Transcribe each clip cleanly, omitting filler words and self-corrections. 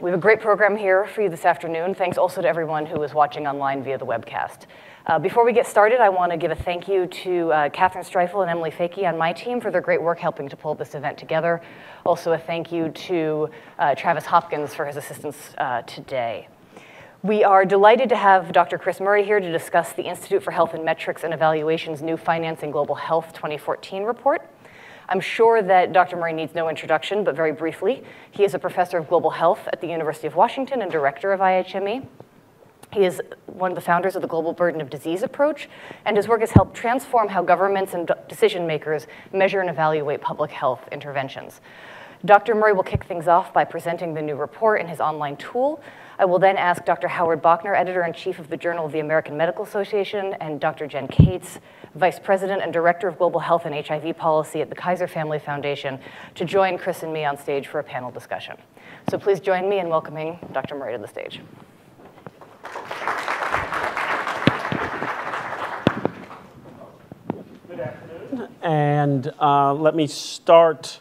We have a great program here for you this afternoon. Thanks also to everyone who is watching online via the webcast. Before we get started, I want to give a thank you to Catherine Streifel and Emily Feikey on my team for their great work helping to pull this event together. Also a thank you to Travis Hopkins for his assistance today. We are delighted to have Dr. Chris Murray here to discuss the Institute for Health and Metrics and Evaluation's new Financing Global Health 2014 report. I'm sure that Dr. Murray needs no introduction, but very briefly, he is a professor of global health at the University of Washington and director of IHME. He is one of the founders of the Global Burden of Disease approach, and his work has helped transform how governments and decision makers measure and evaluate public health interventions. Dr. Murray will kick things off by presenting the new report and his online tool. I will then ask Dr. Howard Bauchner, editor-in-chief of the Journal of the American Medical Association, and Dr. Jen Kates, vice president and director of global health and HIV policy at the Kaiser Family Foundation, to join Chris and me on stage for a panel discussion. So please join me in welcoming Dr. Murray to the stage. Good afternoon. And let me start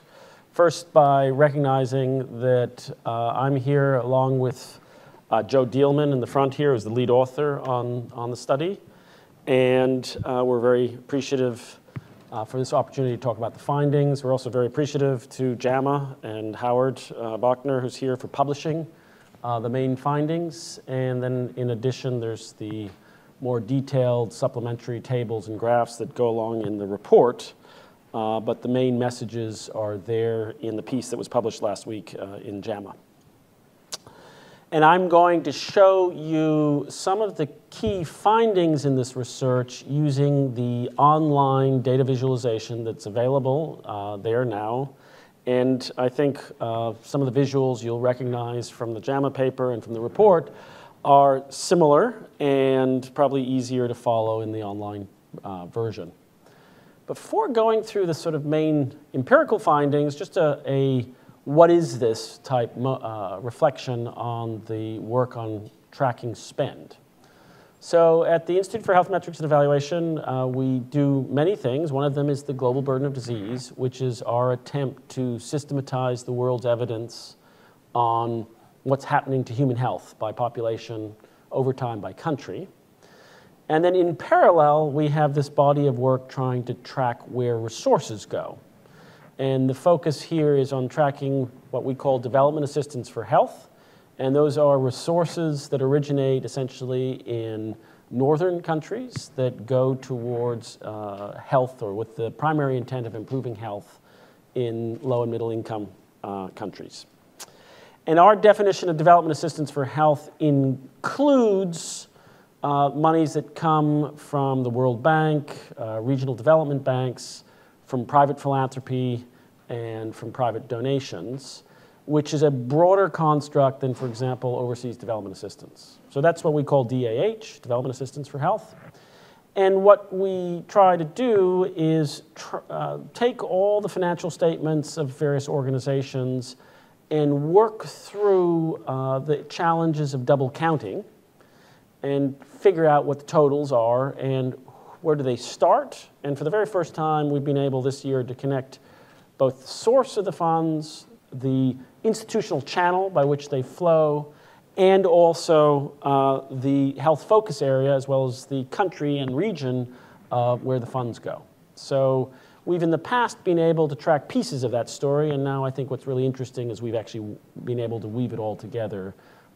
first by recognizing that I'm here along with Joe Dielman in the front here, who's the lead author on the study. And we're very appreciative for this opportunity to talk about the findings. We're also very appreciative to JAMA and Howard Bauchner, who's here for publishing the main findings. And then in addition, there's the more detailed supplementary tables and graphs that go along in the report. But the main messages are there in the piece that was published last week in JAMA. And I'm going to show you some of the key findings in this research using the online data visualization that's available there now. And I think some of the visuals you'll recognize from the JAMA paper and from the report are similar and probably easier to follow in the online version. Before going through the sort of main empirical findings, just a what is this type reflection on the work on tracking spend. So at the Institute for Health Metrics and Evaluation, we do many things. One of them is the Global Burden of Disease, which is our attempt to systematize the world's evidence on what's happening to human health by population, over time by country. And then in parallel, we have this body of work trying to track where resources go. And the focus here is on tracking what we call development assistance for health. And those are resources that originate essentially in northern countries that go towards health, or with the primary intent of improving health in low and middle income countries. And our definition of development assistance for health includes monies that come from the World Bank, regional development banks, from private philanthropy and from private donations, which is a broader construct than, for example, overseas development assistance. So that's what we call DAH, Development Assistance for Health. And what we try to do is take all the financial statements of various organizations and work through the challenges of double counting and figure out what the totals are and where do they start? And for the very first time, we've been able this year to connect both the source of the funds, the institutional channel by which they flow, and also the health focus area, as well as the country and region where the funds go. So we've in the past been able to track pieces of that story, and now I think what's really interesting is we've actually been able to weave it all together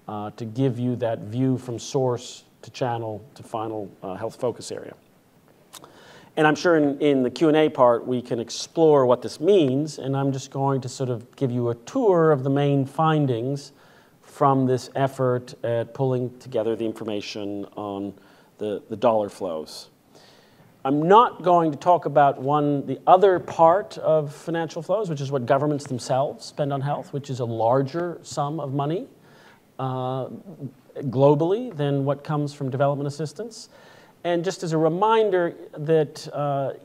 to give you that view from source to channel to final health focus area. And I'm sure in the Q&A part, we can explore what this means, and I'm just going to sort of give you a tour of the main findings from this effort at pulling together the information on the dollar flows. I'm not going to talk about the other part of financial flows, which is what governments themselves spend on health, which is a larger sum of money globally than what comes from development assistance. And just as a reminder that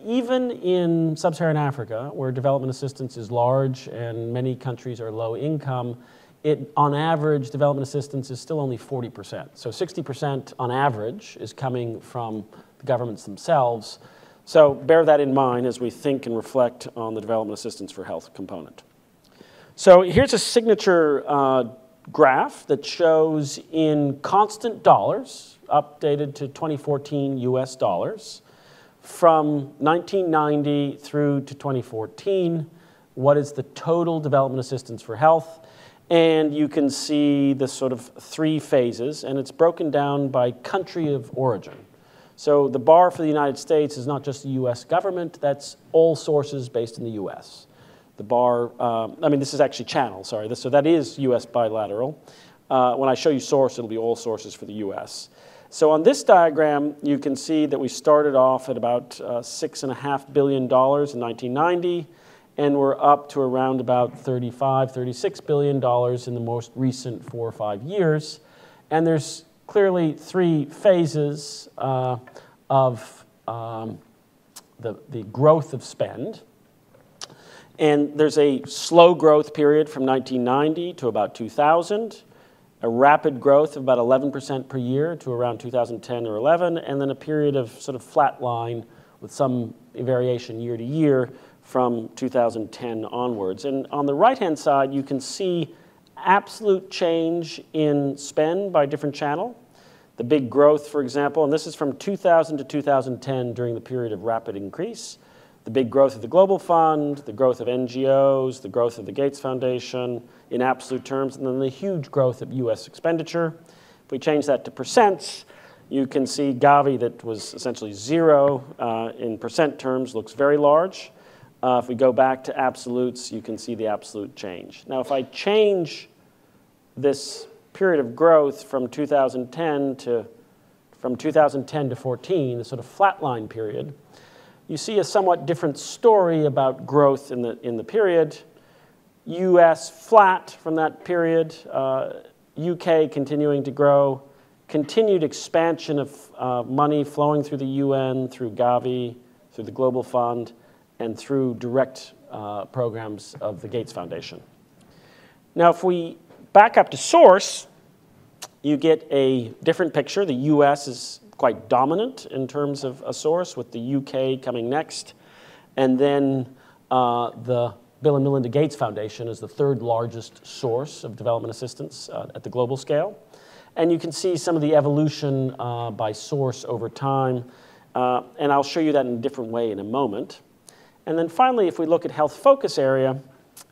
even in sub-Saharan Africa, where development assistance is large and many countries are low income, on average, development assistance is still only 40%. So 60% on average is coming from the governments themselves. So bear that in mind as we think and reflect on the development assistance for health component. So here's a signature graph that shows in constant dollars, updated to 2014 US dollars, from 1990 through to 2014, what is the total development assistance for health? And you can see the sort of three phases, and it's broken down by country of origin. So the bar for the United States is not just the US government, that's all sources based in the US. The bar, I mean, this is actually channel, sorry. So that is US bilateral. When I show you source, it'll be all sources for the US. So on this diagram, you can see that we started off at about $6.5 billion in 1990, and we're up to around about $35, $36 billion in the most recent 4 or 5 years. And there's clearly three phases of the growth of spend. And there's a slow growth period from 1990 to about 2000, a rapid growth of about 11% per year to around 2010 or 11, and then a period of sort of flat line with some variation year to year from 2010 onwards. And on the right-hand side, you can see absolute change in spend by different channel. The big growth, for example, and this is from 2000 to 2010 during the period of rapid increase. The big growth of the Global Fund, the growth of NGOs, the growth of the Gates Foundation in absolute terms, and then the huge growth of US expenditure. If we change that to percents, you can see Gavi, that was essentially zero in percent terms, looks very large. If we go back to absolutes, you can see the absolute change. Now, if I change this period of growth from 2010 to 14, the sort of flatline period, you see a somewhat different story about growth in the period. US flat from that period, UK continuing to grow, continued expansion of money flowing through the UN, through Gavi, through the Global Fund, and through direct programs of the Gates Foundation. Now, if we back up to source, you get a different picture. The US is quite dominant in terms of a source, with the UK coming next. And then the Bill and Melinda Gates Foundation is the third largest source of development assistance at the global scale. And you can see some of the evolution by source over time. And I'll show you that in a different way in a moment. And then finally, if we look at health focus area,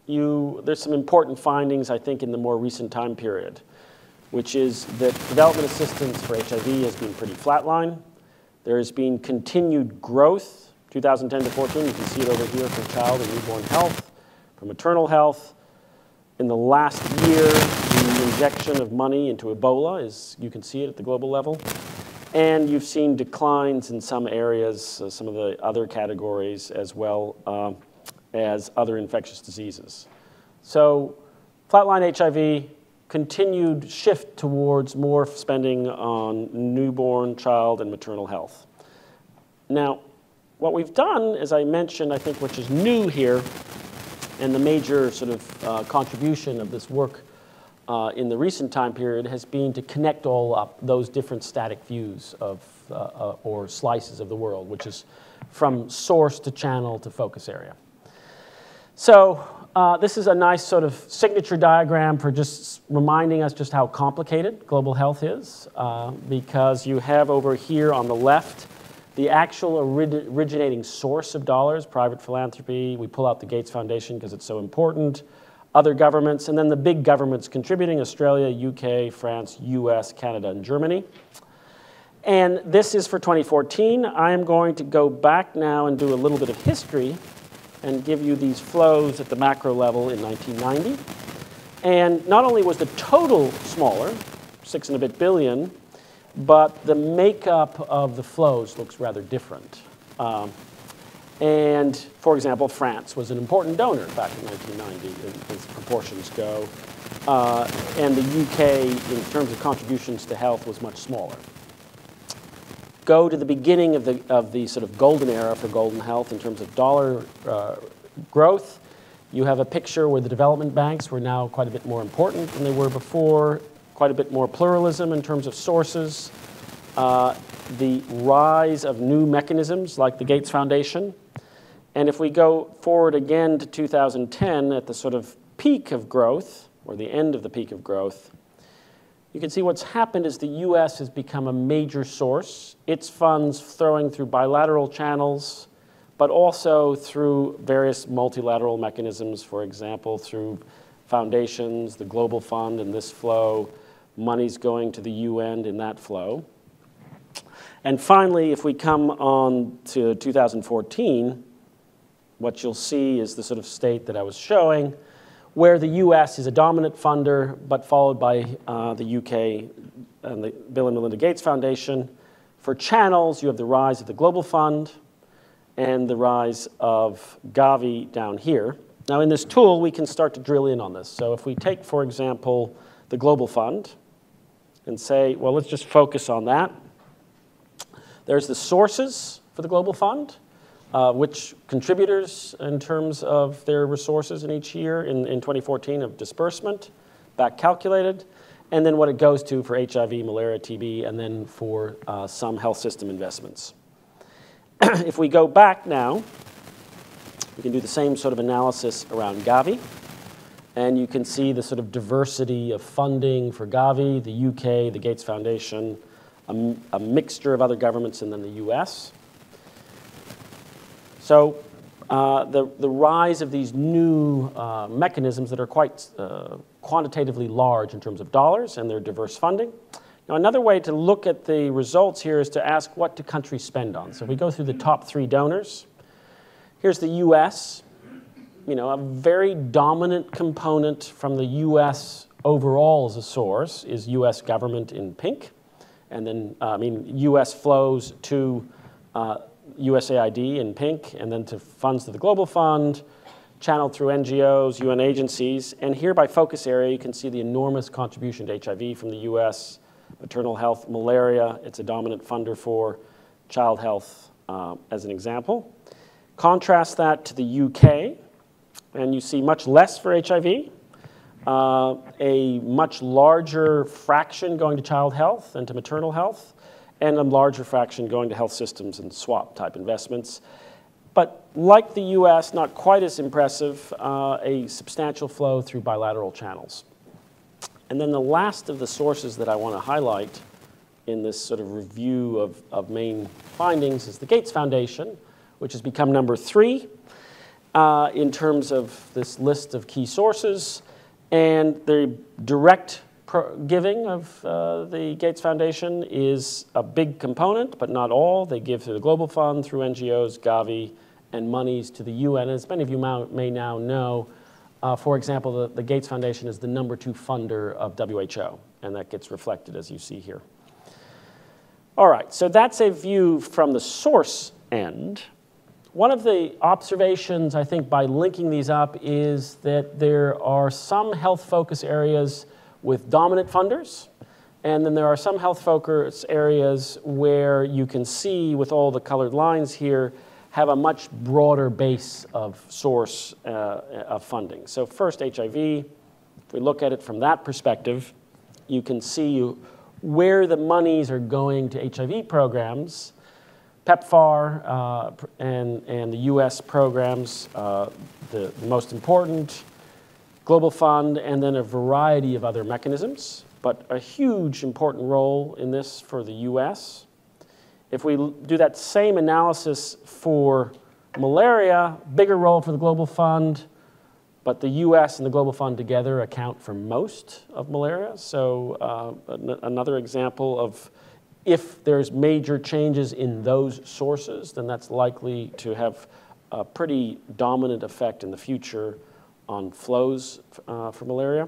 there's some important findings, I think, in the more recent time period, which is that development assistance for HIV has been pretty flatline. There has been continued growth, 2010 to 14, you can see it over here for child and newborn health, for maternal health. In the last year, the injection of money into Ebola is, you can see it at the global level. And you've seen declines in some areas, some of the other categories, as well as other infectious diseases. So flatline HIV, continued shift towards more spending on newborn, child, and maternal health. Now, what we've done, as I mentioned, I think which is new here, and the major sort of contribution of this work in the recent time period has been to connect all up those different static views of, or slices of the world, which is from source to channel to focus area. So this is a nice sort of signature diagram for just reminding us just how complicated global health is, because you have over here on the left the actual originating source of dollars, private philanthropy. We pull out the Gates Foundation because it's so important, other governments, and then the big governments contributing, Australia, UK, France, US, Canada, and Germany. And this is for 2014. I am going to go back now and do a little bit of history and give you these flows at the macro level in 1990. And not only was the total smaller, $6 and a bit billion, but the makeup of the flows looks rather different. And for example, France was an important donor back in 1990 as proportions go. And the UK, in terms of contributions to health, was much smaller. Go to the beginning of the sort of golden era for golden health in terms of dollar growth. You have a picture where the development banks were now quite a bit more important than they were before, quite a bit more pluralism in terms of sources, the rise of new mechanisms like the Gates Foundation. And if we go forward again to 2010 at the sort of peak of growth, or the end of the peak of growth, you can see what's happened is the U.S. has become a major source, its funds flowing through bilateral channels, but also through various multilateral mechanisms, for example, through foundations, the Global Fund in this flow, money's going to the UN in that flow. And finally, if we come on to 2014, what you'll see is the sort of state that I was showing, where the US is a dominant funder, but followed by the UK and the Bill and Melinda Gates Foundation. For channels, you have the rise of the Global Fund and the rise of Gavi down here. Now in this tool, we can start to drill in on this. So if we take, for example, the Global Fund and say, well, let's just focus on that. There's the sources for the Global Fund, which contributors in terms of their resources in each year in 2014 of disbursement, back calculated, and then what it goes to for HIV, malaria, TB, and then for some health system investments. If we go back now, we can do the same sort of analysis around Gavi, and you can see the sort of diversity of funding for Gavi, the UK, the Gates Foundation, a mixture of other governments, and then the US. So the rise of these new mechanisms that are quite quantitatively large in terms of dollars and their diverse funding. Now another way to look at the results here is to ask what do countries spend on. So if we go through the top three donors, here's the US, you know, a very dominant component from the US overall as a source is US government in pink, and then, US flows to USAID in pink, and then to funds to the Global Fund, channeled through NGOs, UN agencies, and here by focus area you can see the enormous contribution to HIV from the US, maternal health, malaria, it's a dominant funder for child health as an example. Contrast that to the UK, and you see much less for HIV, a much larger fraction going to child health and to maternal health, and a larger fraction going to health systems and swap-type investments. But like the US, not quite as impressive, a substantial flow through bilateral channels. And then the last of the sources that I want to highlight in this sort of review of main findings is the Gates Foundation, which has become number 3 in terms of this list of key sources, and the direct giving of the Gates Foundation is a big component, but not all. They give to the Global Fund, through NGOs, Gavi, and monies to the UN. As many of you may now know, for example, the Gates Foundation is the number 2 funder of WHO, and that gets reflected as you see here. All right, so that's a view from the source end. One of the observations, I think, by linking these up is that there are some health focus areas with dominant funders, and then there are some health focus areas where you can see, with all the colored lines here, have a much broader base of source of funding. So first, HIV, if we look at it from that perspective, you can see where the monies are going to HIV programs, PEPFAR and the US programs, the most important, Global Fund, and then a variety of other mechanisms, but a huge important role in this for the US. If we do that same analysis for malaria, bigger role for the Global Fund, but the US and the Global Fund together account for most of malaria. So another example of if there's major changes in those sources, then that's likely to have a pretty dominant effect in the future on flows for malaria.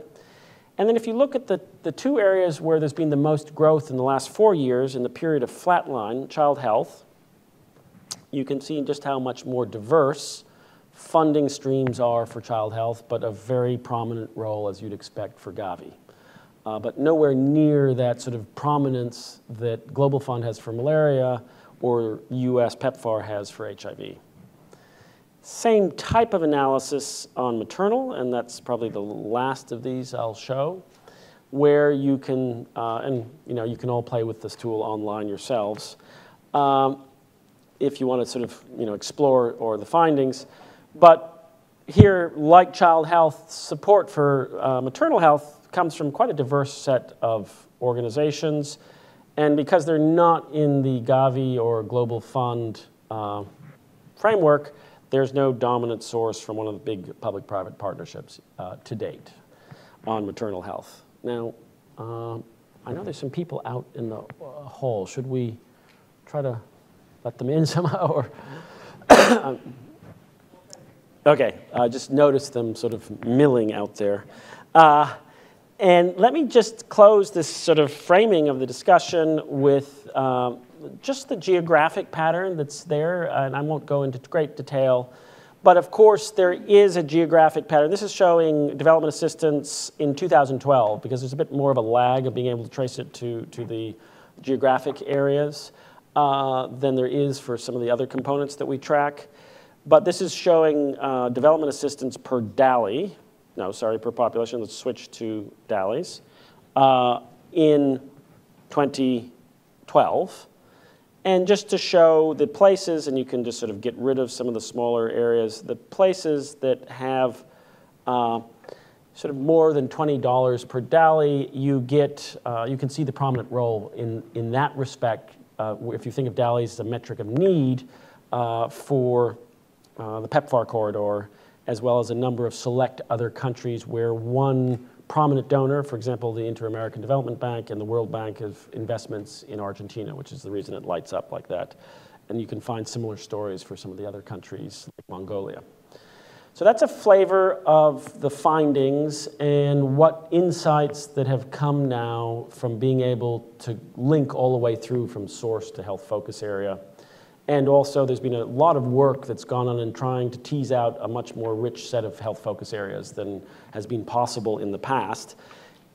And then if you look at the two areas where there's been the most growth in the last 4 years in the period of flatline, child health, you can see just how much more diverse funding streams are for child health, but a very prominent role, as you'd expect, for Gavi. But nowhere near that sort of prominence that Global Fund has for malaria or US PEPFAR has for HIV. Same type of analysis on maternal, and that's probably the last of these I'll show, where you can, and you know, you can all play with this tool online yourselves, if you want to sort of, you know, explore the findings. But here, like child health, support for maternal health comes from quite a diverse set of organizations. And because they're not in the Gavi or Global Fund framework, there's no dominant source from one of the big public-private partnerships to date on maternal health. Now, I know there's some people out in the hall. Should we try to let them in somehow? Or okay, I just noticed them sort of milling out there. And let me just close this sort of framing of the discussion with just the geographic pattern that's there, and I won't go into great detail, but of course there is a geographic pattern. This is showing development assistance in 2012, because there's a bit more of a lag of being able to trace it to the geographic areas than there is for some of the other components that we track. But this is showing development assistance per DALY. No, sorry, per population. Let's switch to DALYs in 2012. And just to show the places, and you can just sort of get rid of some of the smaller areas, the places that have sort of more than $20 per DALY, you get, you can see the prominent role in that respect. If you think of DALYs as a metric of need for the PEPFAR corridor, as well as a number of select other countries where one prominent donor, for example, the Inter-American Development Bank and the World Bank of investments in Argentina, which is the reason it lights up like that. And you can find similar stories for some of the other countries, like Mongolia. So that's a flavor of the findings and what insights that have come now from being able to link all the way through from source to health focus area. And also, there's been a lot of work that's gone on in trying to tease out a much more rich set of health focus areas than has been possible in the past.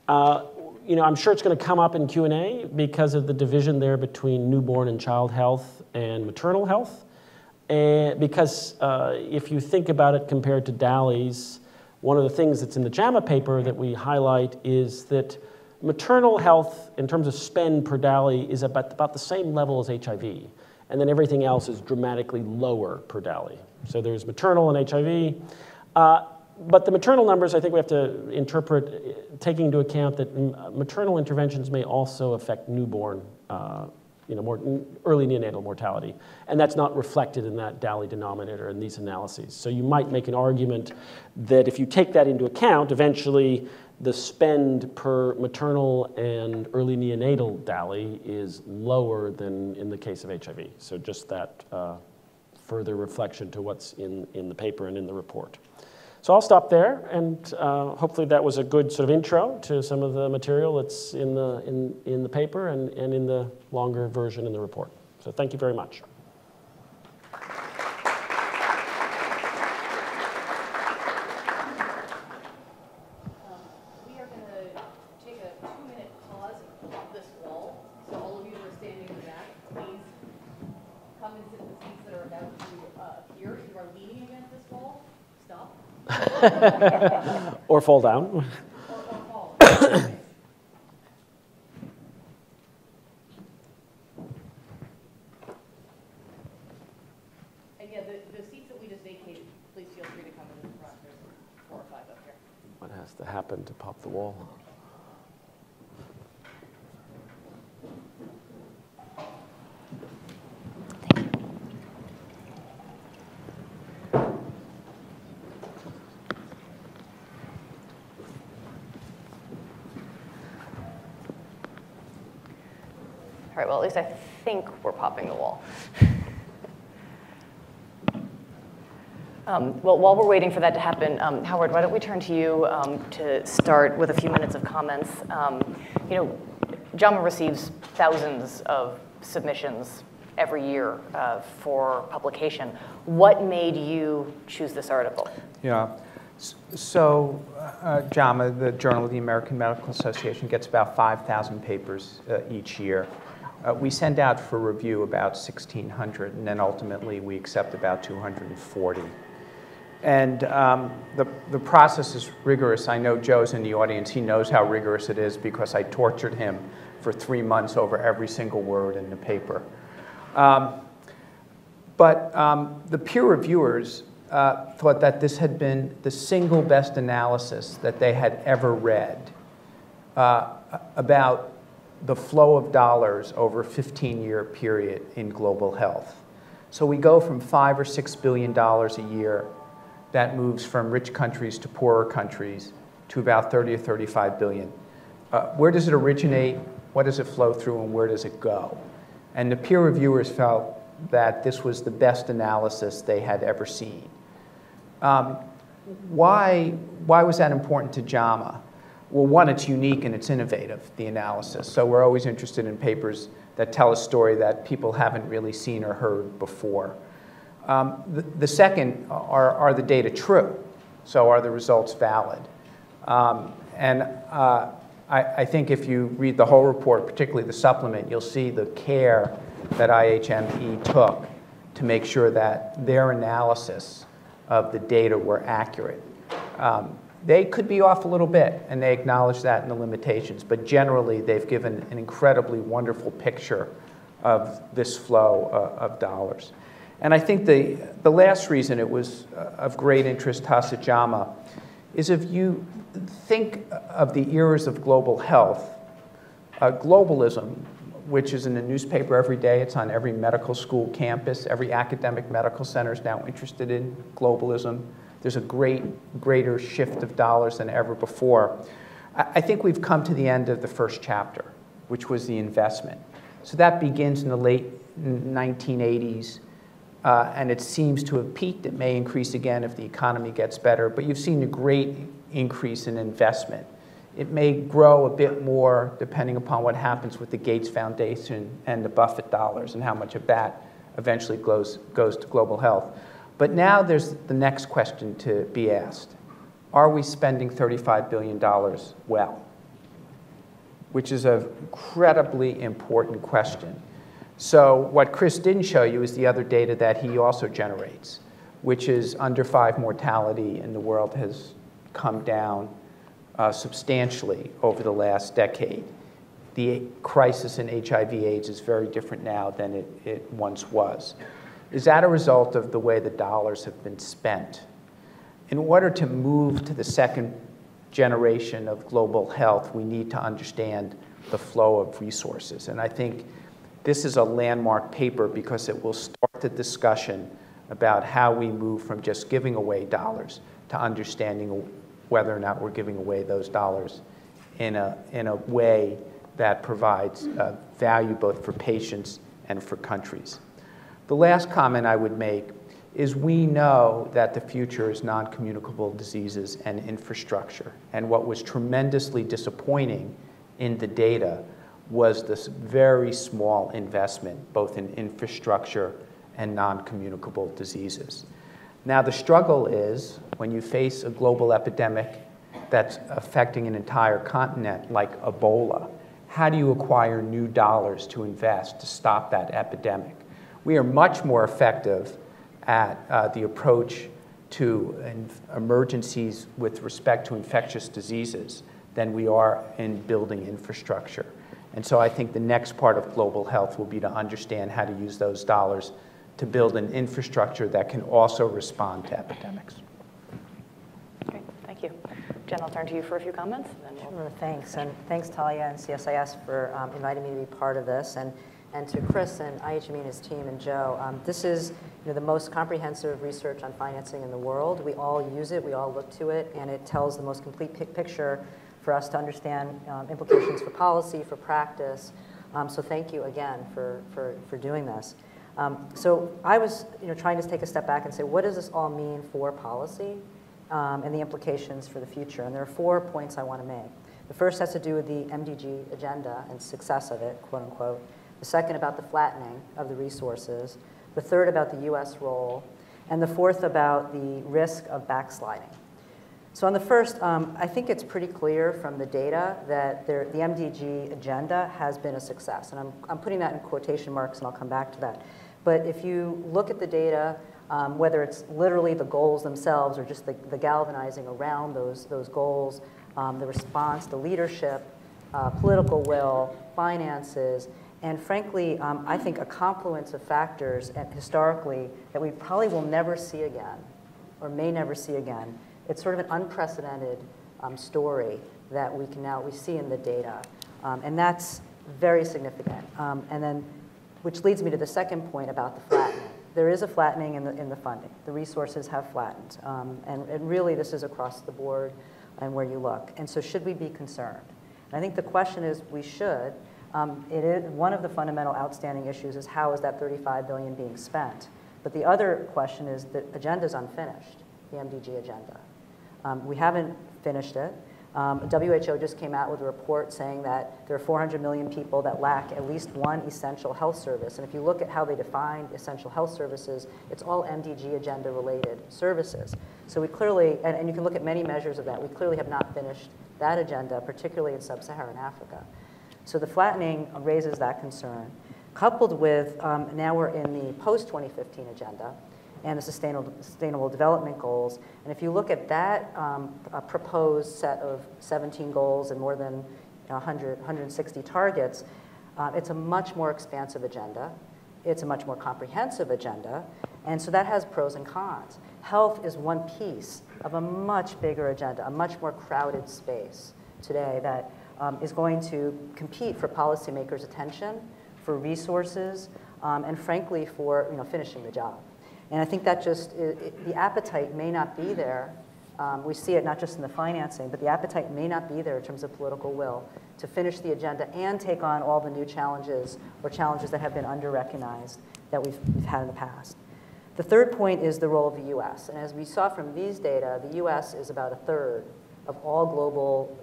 You know, I'm sure it's going to come up in Q&A because of the division there between newborn and child health and maternal health. And because if you think about it compared to DALYs, one of the things that's in the JAMA paper that we highlight is that maternal health, in terms of spend per DALY, is about the same level as HIV. And then everything else is dramatically lower per DALY. So there's maternal and HIV. But the maternal numbers, I think we have to interpret, taking into account that maternal interventions may also affect newborn, you know, more early neonatal mortality. And that's not reflected in that DALY denominator in these analyses. So you might make an argument that if you take that into account, eventually the spend per maternal and early neonatal DALY is lower than in the case of HIV. So just that further reflection to what's in the paper and in the report. So I'll stop there, and hopefully that was a good sort of intro to some of the material that's in the paper and in the longer version in the report. So thank you very much. Or fall down. And yeah, the seats that we just vacated, please feel free to come in the front. There's 4 or 5 up here. What has to happen to pop the wall? Well, at least I think we're popping the wall. Well, while we're waiting for that to happen, Howard, why don't we turn to you to start with a few minutes of comments. You know, JAMA receives thousands of submissions every year for publication. What made you choose this article? Yeah. So JAMA, the Journal of the American Medical Association, gets about 5,000 papers each year. We send out for review about 1,600, and then ultimately we accept about 240. And the process is rigorous. I know Joe's in the audience. He knows how rigorous it is because I tortured him for 3 months over every single word in the paper. But the peer reviewers thought that this had been the single best analysis that they had ever read about the flow of dollars over a 15-year period in global health. So we go from $5 or $6 billion a year that moves from rich countries to poorer countries to about 30 or 35 billion. Where does it originate? What does it flow through, and where does it go? And the peer reviewers felt that this was the best analysis they had ever seen. Why was that important to JAMA? Well, one, it's unique and it's innovative, the analysis. So we're always interested in papers that tell a story that people haven't really seen or heard before. The second, are the data true? So are the results valid? I think if you read the whole report, particularly the supplement, you'll see the care that IHME took to make sure that their analysis of the data were accurate. They could be off a little bit, and they acknowledge that in the limitations, but generally they've given an incredibly wonderful picture of this flow of dollars. And I think the last reason it was of great interest to us at JAMA is if you think of the eras of global health, globalism, which is in the newspaper every day, it's on every medical school campus, every academic medical center is now interested in globalism. There's a greater shift of dollars than ever before. I think we've come to the end of the first chapter, which was the investment. So that begins in the late 1980s, and it seems to have peaked. It may increase again if the economy gets better, but you've seen a great increase in investment. It may grow a bit more depending upon what happens with the Gates Foundation and the Buffett dollars and how much of that eventually goes to global health. But now there's the next question to be asked. Are we spending $35 billion well? Which is an incredibly important question. So what Chris didn't show you is the other data that he also generates, which is under five mortality in the world has come down substantially over the last decade. The crisis in HIV/AIDS is very different now than it once was. Is that a result of the way the dollars have been spent? In order to move to the second generation of global health, we need to understand the flow of resources. And I think this is a landmark paper because it will start the discussion about how we move from just giving away dollars to understanding whether or not we're giving away those dollars in a way that provides value both for patients and for countries. The last comment I would make is we know that the future is non-communicable diseases and infrastructure. And what was tremendously disappointing in the data was this very small investment, both in infrastructure and non-communicable diseases. Now the struggle is when you face a global epidemic that's affecting an entire continent like Ebola, how do you acquire new dollars to invest to stop that epidemic? We are much more effective at the approach to emergencies with respect to infectious diseases than we are in building infrastructure. And so I think the next part of global health will be to understand how to use those dollars to build an infrastructure that can also respond to epidemics. Great, thank you. Jen, I'll turn to you for a few comments. And then we'll... Sure, thanks. And thanks, Talia and CSIS for inviting me to be part of this. And to Chris and IHME and his team and Joe, this is the most comprehensive research on financing in the world. We all use it, we all look to it, and it tells the most complete picture for us to understand implications for policy, for practice. So thank you again for doing this. So I was trying to take a step back and say, what does this all mean for policy and the implications for the future? And there are 4 points I want to make. The first has to do with the MDG agenda and success of it, quote unquote. The second about the flattening of the resources, the third about the US role, and the fourth about the risk of backsliding. So on the first, I think it's pretty clear from the data that the MDG agenda has been a success. And I'm putting that in quotation marks, and I'll come back to that. But if you look at the data, whether it's literally the goals themselves or just the galvanizing around those goals, the response, the leadership, political will, finances, and frankly, I think a confluence of factors historically that we probably will never see again or may never see again. It's sort of an unprecedented story that we can now, we see in the data. And that's very significant. And then, which leads me to the second point about the flattening. There is a flattening in the funding. The resources have flattened. And really, this is across the board and where you look. And so should we be concerned? And I think the question is, we should. It is, one of the fundamental outstanding issues is how is that $35 billion being spent? But the other question is the agenda's unfinished, the MDG agenda. We haven't finished it. WHO just came out with a report saying that there are 400 million people that lack at least one essential health service. And if you look at how they defined essential health services, it's all MDG agenda related services. So we clearly, and you can look at many measures of that, we clearly have not finished that agenda, particularly in sub-Saharan Africa. So the flattening raises that concern. Coupled with, now we're in the post-2015 agenda and the Sustainable Development Goals. And if you look at that proposed set of 17 goals and more than 160 targets, it's a much more expansive agenda. It's a much more comprehensive agenda. And so that has pros and cons. Health is one piece of a much bigger agenda, a much more crowded space today that is going to compete for policymakers' attention, for resources, and frankly for finishing the job. And I think that just, the appetite may not be there. We see it not just in the financing, but the appetite may not be there in terms of political will to finish the agenda and take on all the new challenges or challenges that have been under-recognized that we've had in the past. The third point is the role of the US. And as we saw from these data, the US is about a third of all global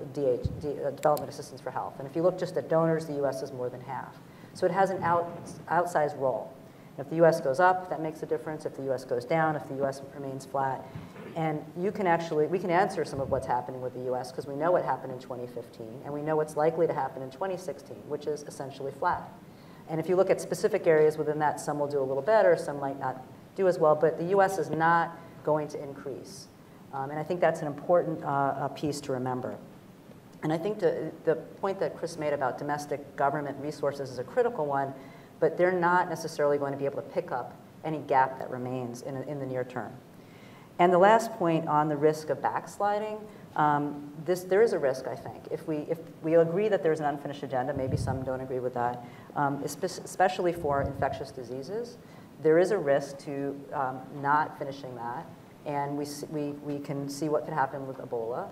development assistance for health. And if you look just at donors, the US is more than half. So it has an outsized role. If the US goes up, that makes a difference. If the US goes down, if the US remains flat. And you can actually, we can answer some of what's happening with the US because we know what happened in 2015 and we know what's likely to happen in 2016, which is essentially flat. And if you look at specific areas within that, some will do a little better, some might not do as well, but the US is not going to increase. And I think that's an important piece to remember. And I think the point that Chris made about domestic government resources is a critical one. But they're not necessarily going to be able to pick up any gap that remains in the near term. And the last point on the risk of backsliding, there is a risk, I think. If we agree that there's an unfinished agenda, maybe some don't agree with that, especially for infectious diseases, there is a risk to not finishing that. And we can see what could happen with Ebola.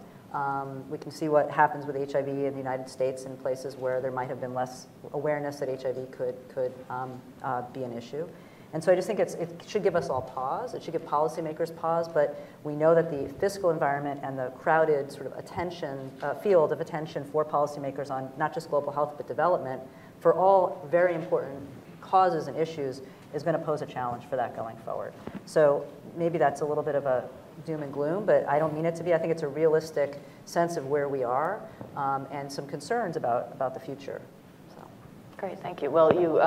We can see what happens with HIV in the United States in places where there might have been less awareness that HIV could be an issue. And so I just think it should give us all pause. It should give policymakers pause. But we know that the fiscal environment and the crowded sort of attention, field of attention for policymakers on not just global health but development for all very important causes and issues is going to pose a challenge for that going forward. So maybe that's a little bit of a doom and gloom, but I don't mean it to be. I think it's a realistic sense of where we are and some concerns about the future. So. Great, thank you. Well, you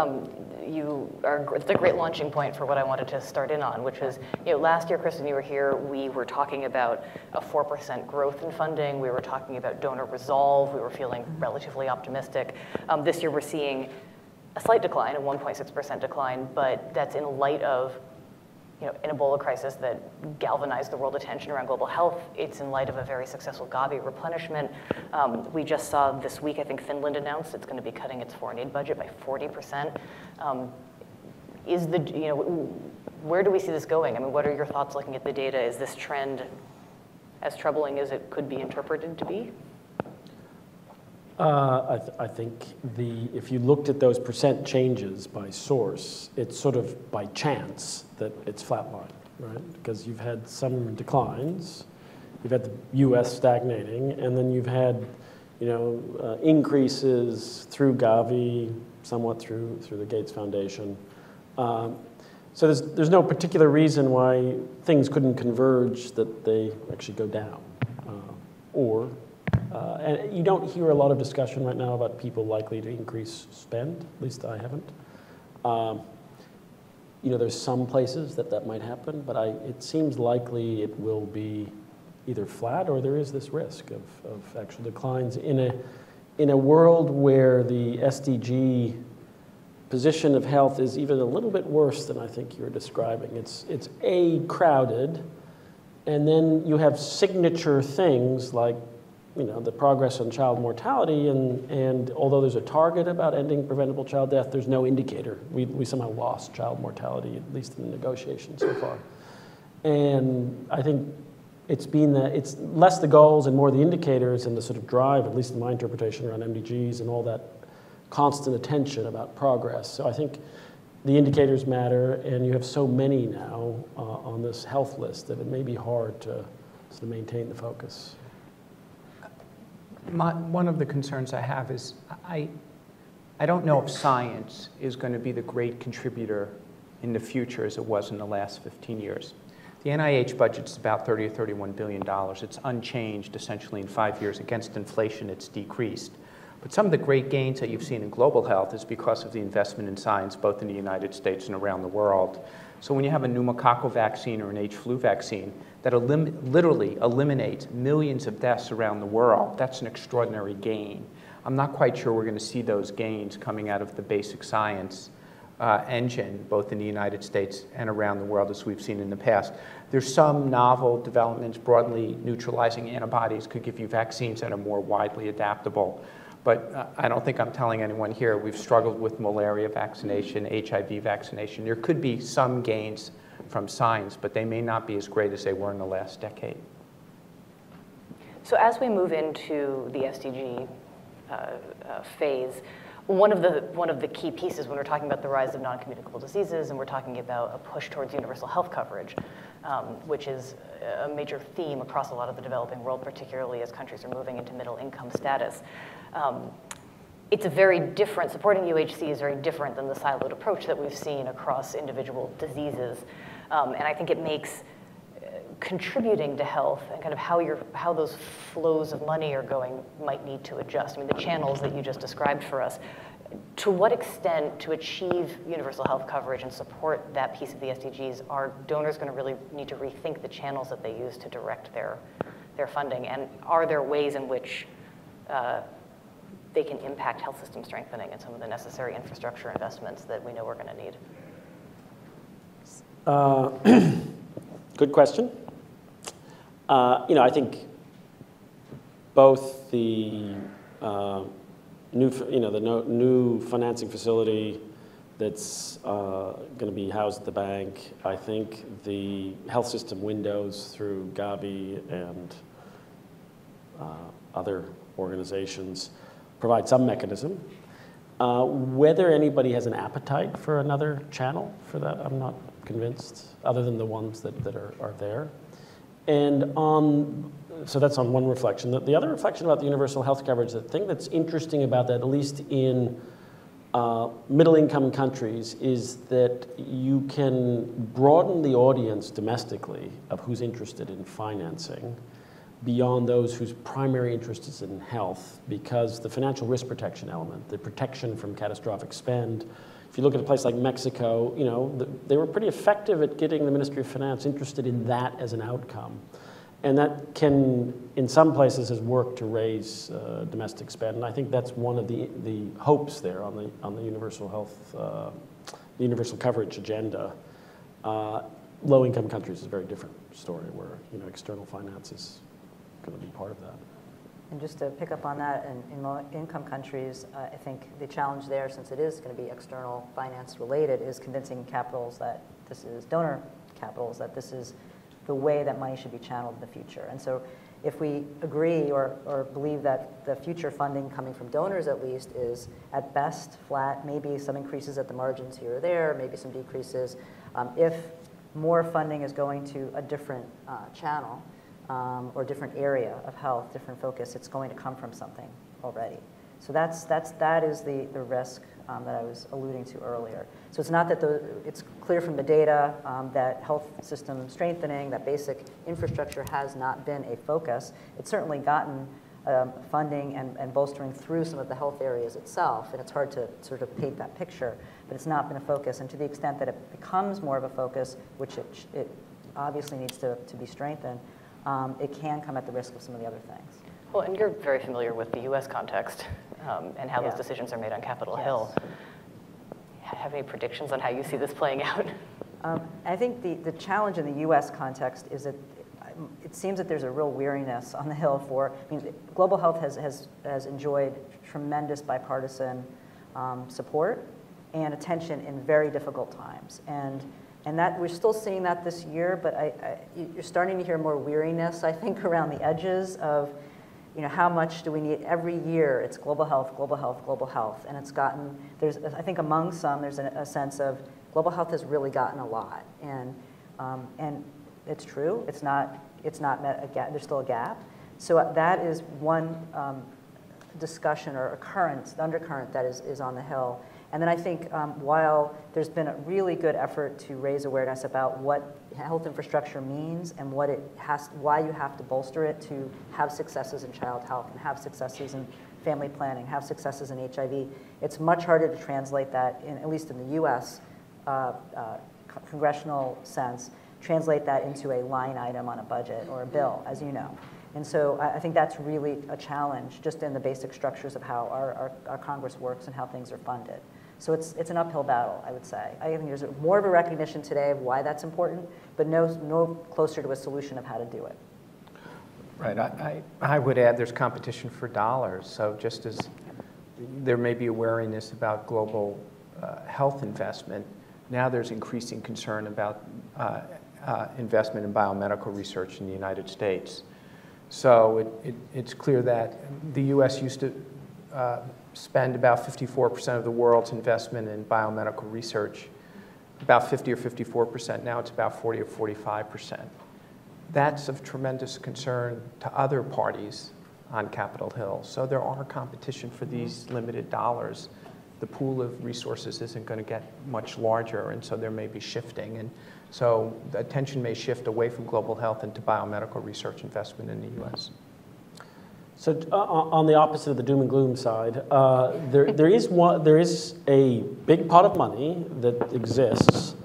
are, it's a great launching point for what I wanted to start in on, which is, last year, Chris, when you were here, we were talking about a 4% growth in funding. We were talking about donor resolve. We were feeling relatively optimistic. This year, we're seeing a slight decline, a 1.6% decline, but that's in light of an Ebola crisis that galvanized the world attention around global health. It's in light of a very successful Gavi replenishment. We just saw this week, I think Finland announced it's going to be cutting its foreign aid budget by 40%. Where do we see this going? I mean, what are your thoughts looking at the data? Is this trend as troubling as it could be interpreted to be? I think if you looked at those percent changes by source, it's sort of by chance that it's flatlined, right? Because you've had some declines, you've had the U.S. stagnating, and then you've had, increases through Gavi, somewhat through the Gates Foundation. So there's no particular reason why things couldn't converge that they actually go down, and you don't hear a lot of discussion right now about people likely to increase spend, at least I haven't. There's some places that might happen, but it seems likely it will be either flat or there is this risk of actual declines in a world where the SDG position of health is even a little bit worse than I think you're describing. It's crowded. And then you have signature things like, you know, the progress on child mortality, and although there's a target about ending preventable child death, there's no indicator. We somehow lost child mortality, at least in the negotiations so far. And I think it's been that it's less the goals and more the indicators and the sort of drive, at least in my interpretation, around MDGs and all that constant attention about progress. So I think the indicators matter, and you have so many now on this health list that it may be hard to sort of maintain the focus. One of the concerns I have is I don't know if science is going to be the great contributor in the future as it was in the last 15 years. The NIH budget is about $30 or $31 billion. It's unchanged essentially in 5 years. Against inflation, it's decreased. But some of the great gains that you've seen in global health is because of the investment in science, both in the United States and around the world. So when you have a pneumococcal vaccine or an H flu vaccine that literally eliminates millions of deaths around the world, that's an extraordinary gain. I'm not quite sure we're going to see those gains coming out of the basic science engine, both in the United States and around the world, as we've seen in the past. There's some novel developments. Broadly neutralizing antibodies could give you vaccines that are more widely adaptable. But I don't think I'm telling anyone here we've struggled with malaria vaccination, HIV vaccination. There could be some gains from science, but they may not be as great as they were in the last decade. So as we move into the SDG phase, one of the key pieces when we're talking about the rise of non-communicable diseases and we're talking about a push towards universal health coverage, which is a major theme across a lot of the developing world, particularly as countries are moving into middle income status. It's a very different, supporting UHC is very different than the siloed approach that we've seen across individual diseases. And I think it makes contributing to health and kind of how those flows of money are going might need to adjust. I mean, the channels that you just described for us, to what extent, to achieve universal health coverage and support that piece of the SDGs, are donors going to really need to rethink the channels that they use to direct their funding? And are there ways in which they can impact health system strengthening and some of the necessary infrastructure investments that we know we're going to need? Good question. You know, I think both the new financing facility that's going to be housed at the bank, I think the health system windows through Gavi and other organizations provide some mechanism. Whether anybody has an appetite for another channel for that, I'm not convinced, other than the ones that are there. And so that's on one reflection. The other reflection about the universal health coverage, the thing that's interesting about that, at least in middle-income countries, is that you can broaden the audience domestically of who's interested in financing beyond those whose primary interest is in health, because the financial risk protection element, the protection from catastrophic spend. If you look at a place like Mexico, you know, they were pretty effective at getting the Ministry of Finance interested in that as an outcome. And that can, in some places, has worked to raise domestic spend. And I think that's one of the hopes there on the universal health, the universal coverage agenda. Low-income countries is a very different story where, you know, external finance is going to be part of that. And just to pick up on that, in low-income countries, I think the challenge there, since it is going to be external finance related, is convincing capitals that this is, donor capitals, that this is the way that money should be channeled in the future. And so if we agree or believe that the future funding coming from donors at least is at best flat, maybe some increases at the margins here or there, maybe some decreases, if more funding is going to a different channel, or different area of health, different focus, it's going to come from something already. So that is the risk that I was alluding to earlier. So it's not that it's clear from the data that health system strengthening, that basic infrastructure has not been a focus. It's certainly gotten funding and bolstering through some of the health areas itself, and it's hard to sort of paint that picture, but it's not been a focus. And to the extent that it becomes more of a focus, which it obviously needs to be strengthened, it can come at the risk of some of the other things. Well, and you're very familiar with the U.S. context and how those decisions are made on Capitol Hill. Have any predictions on how you see this playing out? I think the challenge in the U.S. context is that it seems that there's a real weariness on the Hill for, I mean, global health has enjoyed tremendous bipartisan support and attention in very difficult times. And that, we're still seeing that this year, but you're starting to hear more weariness, I think, around the edges of, you know, how much do we need every year? It's global health, global health, global health. And it's gotten, there's, I think among some, there's a sense of global health has really gotten a lot. And it's true, it's not met a gap, there's still a gap. So that is one discussion or occurrence, undercurrent that is on the Hill. And then I think while there's been a really good effort to raise awareness about what health infrastructure means and what it has, why you have to bolster it to have successes in child health and have successes in family planning, have successes in HIV, it's much harder to translate that, in, at least in the U.S. Congressional sense, translate that into a line item on a budget or a bill, as you know. And so I think that's really a challenge just in the basic structures of how our Congress works and how things are funded. So it's an uphill battle, I would say. I think there's more of a recognition today of why that's important, but no closer to a solution of how to do it. Right. I would add there's competition for dollars. So just as there may be a wariness about global health investment, now there's increasing concern about investment in biomedical research in the United States. So it's clear that the U.S. used to spend about 54% of the world's investment in biomedical research, about 50 or 54%. Now it's about 40 or 45%. That's of tremendous concern to other parties on Capitol Hill. So there are competition for these limited dollars. The pool of resources isn't going to get much larger, and so there may be shifting. And so the attention may shift away from global health into biomedical research investment in the US. So on the opposite of the doom and gloom side, there is a big pot of money that exists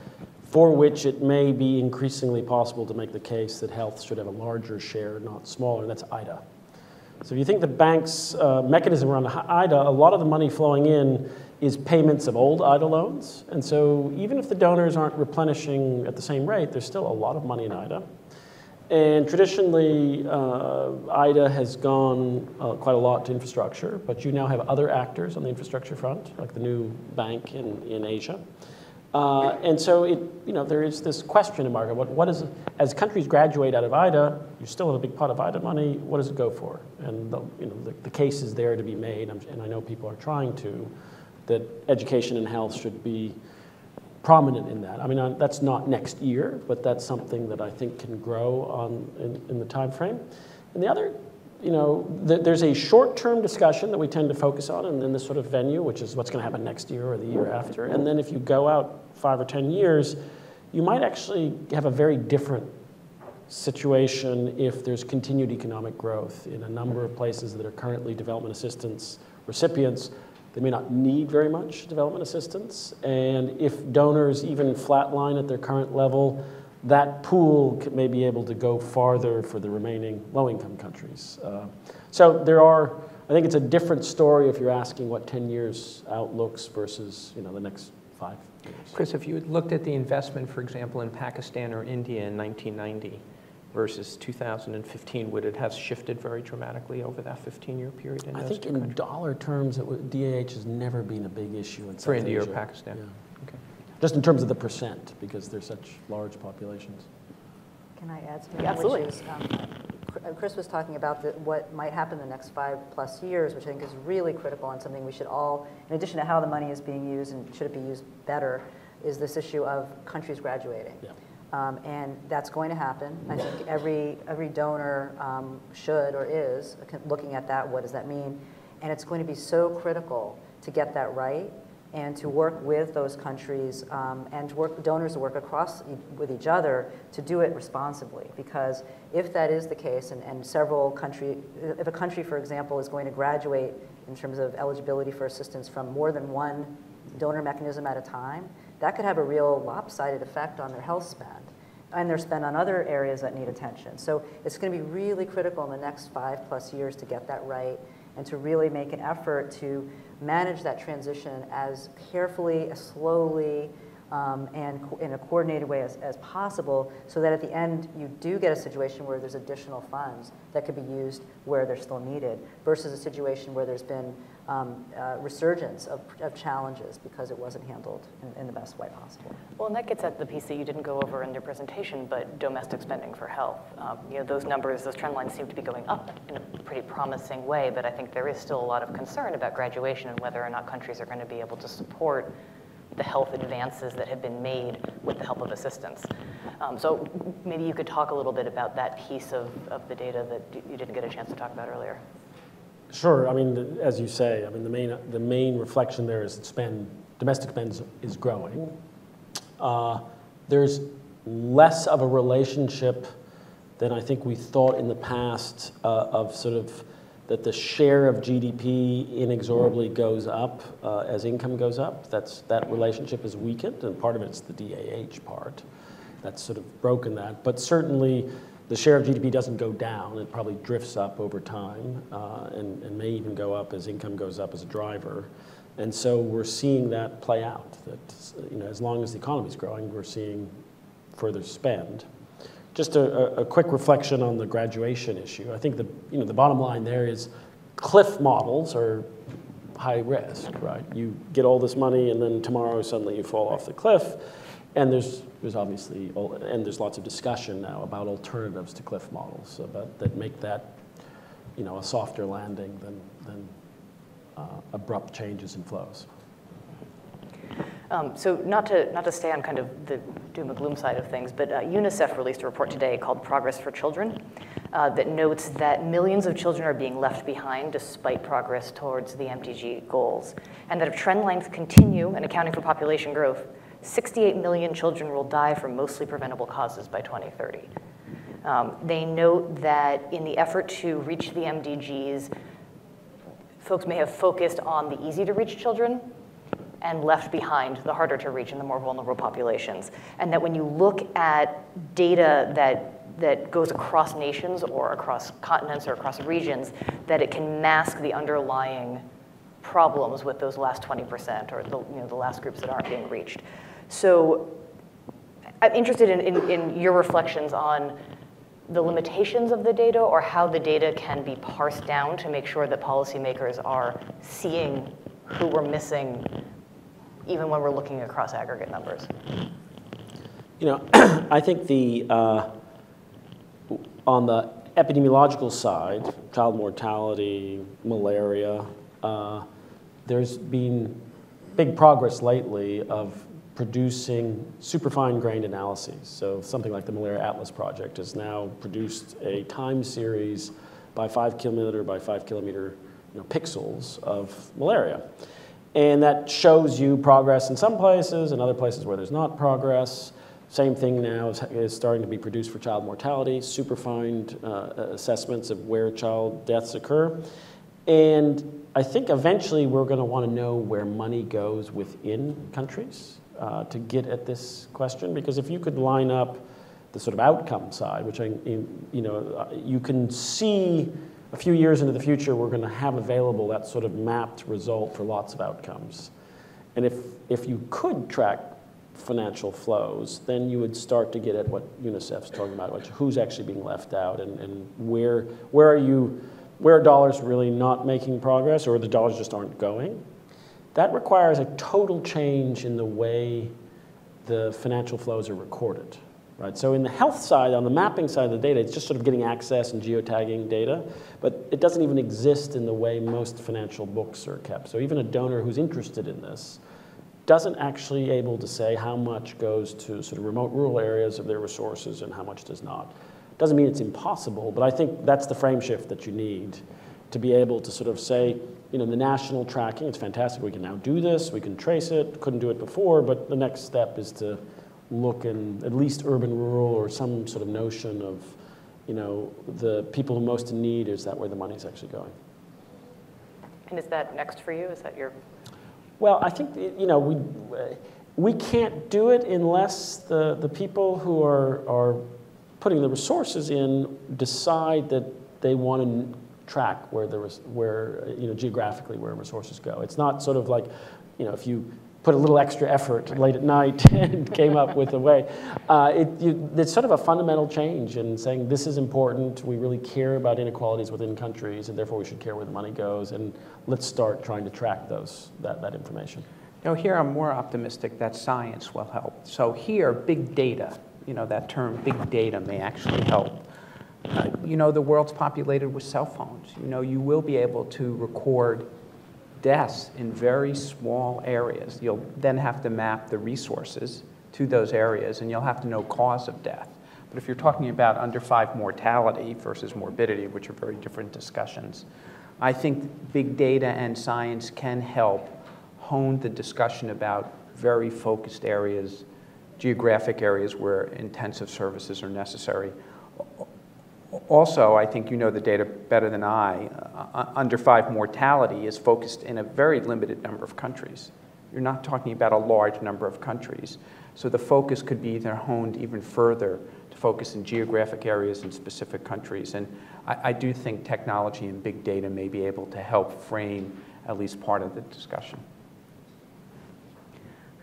for which it may be increasingly possible to make the case that health should have a larger share, not smaller, and that's IDA. So if you think the bank's mechanism around IDA, a lot of the money flowing in is payments of old IDA loans. And so even if the donors aren't replenishing at the same rate, there's still a lot of money in IDA. And traditionally, IDA has gone quite a lot to infrastructure, but you now have other actors on the infrastructure front, like the new bank in Asia. And so there is this question in market, what is, as countries graduate out of IDA, you still have a big pot of IDA money, what does it go for? And the case is there to be made, and I know people are trying to, that education and health should be prominent in that. I mean, that's not next year, but that's something that I think can grow in the time frame. And the other, there's a short-term discussion that we tend to focus on in this sort of venue, which is what's going to happen next year or the year after. And then if you go out 5 or 10 years, you might actually have a very different situation if there's continued economic growth in a number of places that are currently development assistance recipients. They may not need very much development assistance. And if donors even flatline at their current level, that pool may be able to go farther for the remaining low-income countries. So there are, I think it's a different story if you're asking what 10 years out looks versus the next 5 years. Chris, if you had looked at the investment, for example, in Pakistan or India in 1990 versus 2015, would it have shifted very dramatically over that 15-year period? I think in dollar terms, DAH has never been a big issue in South Asia. For India or Pakistan? Yeah. Just in terms of the percent, because they're such large populations. Can I add something? Yeah, absolutely. Which is, Chris was talking about what might happen in the next 5+ years, which I think is really critical and something we should all, in addition to how the money is being used and should it be used better, is this issue of countries graduating. Yeah. And that's going to happen. I think every donor should or is looking at that. What does that mean? And it's going to be so critical to get that right, and to work with those countries and donors to work across with each other to do it responsibly. Because if that is the case, and if a country, for example, is going to graduate in terms of eligibility for assistance from more than one donor mechanism at a time, that could have a real lopsided effect on their health spend and their spend on other areas that need attention. So it's going to be really critical in the next 5+ years to get that right and to really make an effort to manage that transition as carefully, as slowly, and in a coordinated way as possible, so that at the end you do get a situation where there's additional funds that could be used where they're still needed, versus a situation where there's been resurgence of challenges because it wasn't handled in the best way possible. Well, and that gets at the piece that you didn't go over in your presentation, but domestic spending for health. You know, those numbers, those trend lines seem to be going up in a pretty promising way, but I think there is still a lot of concern about graduation and whether or not countries are going to be able to support the health advances that have been made with the help of assistance. So maybe you could talk a little bit about that piece of the data that you didn't get a chance to talk about earlier. Sure. I mean, as you say, I mean, the main reflection there is that domestic spend is growing. There's less of a relationship than I think we thought in the past of sort of that the share of GDP inexorably goes up as income goes up. That relationship is weakened, and part of it's the DAH part. That's sort of broken that. But certainly, the share of GDP doesn't go down. It probably drifts up over time and may even go up as income goes up as a driver. And so we're seeing that play out, that you know, as long as the economy's growing, we're seeing further spend. Just a quick reflection on the graduation issue. I think the bottom line there is cliff models are high risk, right? You get all this money and then tomorrow suddenly you fall off the cliff. And there's obviously, and there's lots of discussion now about alternatives to cliff models that make that, you know, a softer landing than abrupt changes in flows. So not to stay on kind of the doom and gloom side of things, but UNICEF released a report today called Progress for Children that notes that millions of children are being left behind despite progress towards the MDG goals, and that if trend lines continue and accounting for population growth, 68 million children will die from mostly preventable causes by 2030. They note that in the effort to reach the MDGs, folks may have focused on the easy-to-reach children and left behind the harder-to-reach and the more vulnerable populations. And that when you look at data that goes across nations or across continents or across regions, that it can mask the underlying problems with those last 20% or the last groups that aren't being reached. So I'm interested in your reflections on the limitations of the data or how the data can be parsed down to make sure that policymakers are seeing who we're missing even when we're looking across aggregate numbers. You know, I think on the epidemiological side, child mortality, malaria, there's been big progress lately of producing superfine-grained analyses. So something like the Malaria Atlas Project has now produced a time series by 5 kilometer by 5 kilometer pixels of malaria. And that shows you progress in some places and other places where there's not progress. Same thing now is starting to be produced for child mortality, superfined assessments of where child deaths occur. And I think eventually we're going to want to know where money goes within countries to get at this question, because if you could line up the sort of outcome side, which you can see a few years into the future, we're going to have available that sort of mapped result for lots of outcomes. And if you could track financial flows, then you would start to get at what UNICEF's talking about, which who's actually being left out and where are you. Where are dollars really not making progress, or the dollars just aren't going? That requires a total change in the way the financial flows are recorded, right? So in the health side, on the mapping side of the data, it's just sort of getting access and geotagging data, but it doesn't even exist in the way most financial books are kept. So even a donor who's interested in this doesn't actually able to say how much goes to sort of remote rural areas of their resources and how much does not. Doesn't mean it's impossible, but I think that's the frame shift that you need to be able to sort of say, the national tracking, it's fantastic, we can now do this, we can trace it, couldn't do it before, but the next step is to look in at least urban, rural, or some sort of notion of, the people who most in need, is that where the money's actually going. And is that next for you? Is that your? Well, I think, we can't do it unless the people who are putting the resources in decide that they want to track where geographically where resources go. It's not sort of like, if you put a little extra effort late at night and came up with a way. It's sort of a fundamental change in saying this is important, we really care about inequalities within countries, and therefore we should care where the money goes, and let's start trying to track that information. Now here I'm more optimistic that science will help. So here, big data, that term big data may actually help. The world's populated with cell phones. You will be able to record deaths in very small areas. You'll then have to map the resources to those areas, and you'll have to know cause of death. But if you're talking about under 5 mortality versus morbidity, which are very different discussions, I think big data and science can help hone the discussion about very focused areas, geographic areas where intensive services are necessary. Also, I think you know the data better than I, under 5 mortality is focused in a very limited number of countries. You're not talking about a large number of countries. So the focus could be either honed even further to focus in geographic areas in specific countries. And I do think technology and big data may be able to help frame at least part of the discussion.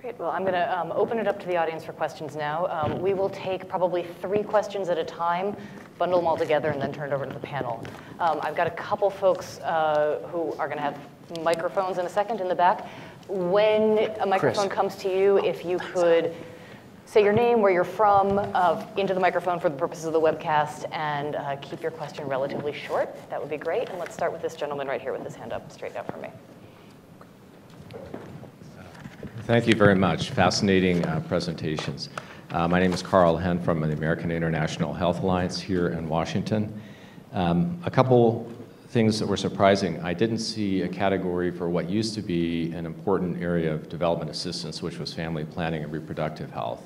Great. Well, I'm going to open it up to the audience for questions now. We will take probably 3 questions at a time, bundle them all together, and then turn it over to the panel. I've got a couple folks who are going to have microphones in a second in the back. When a microphone comes to you, if you could say your name, where you're from, into the microphone for the purposes of the webcast, and keep your question relatively short, that would be great. And let's start with this gentleman right here with his hand up straight out for me. Thank you very much. Fascinating presentations. My name is Carl Henn from the American International Health Alliance here in Washington. A couple things that were surprising. I didn't see a category for what used to be an important area of development assistance, which was family planning and reproductive health.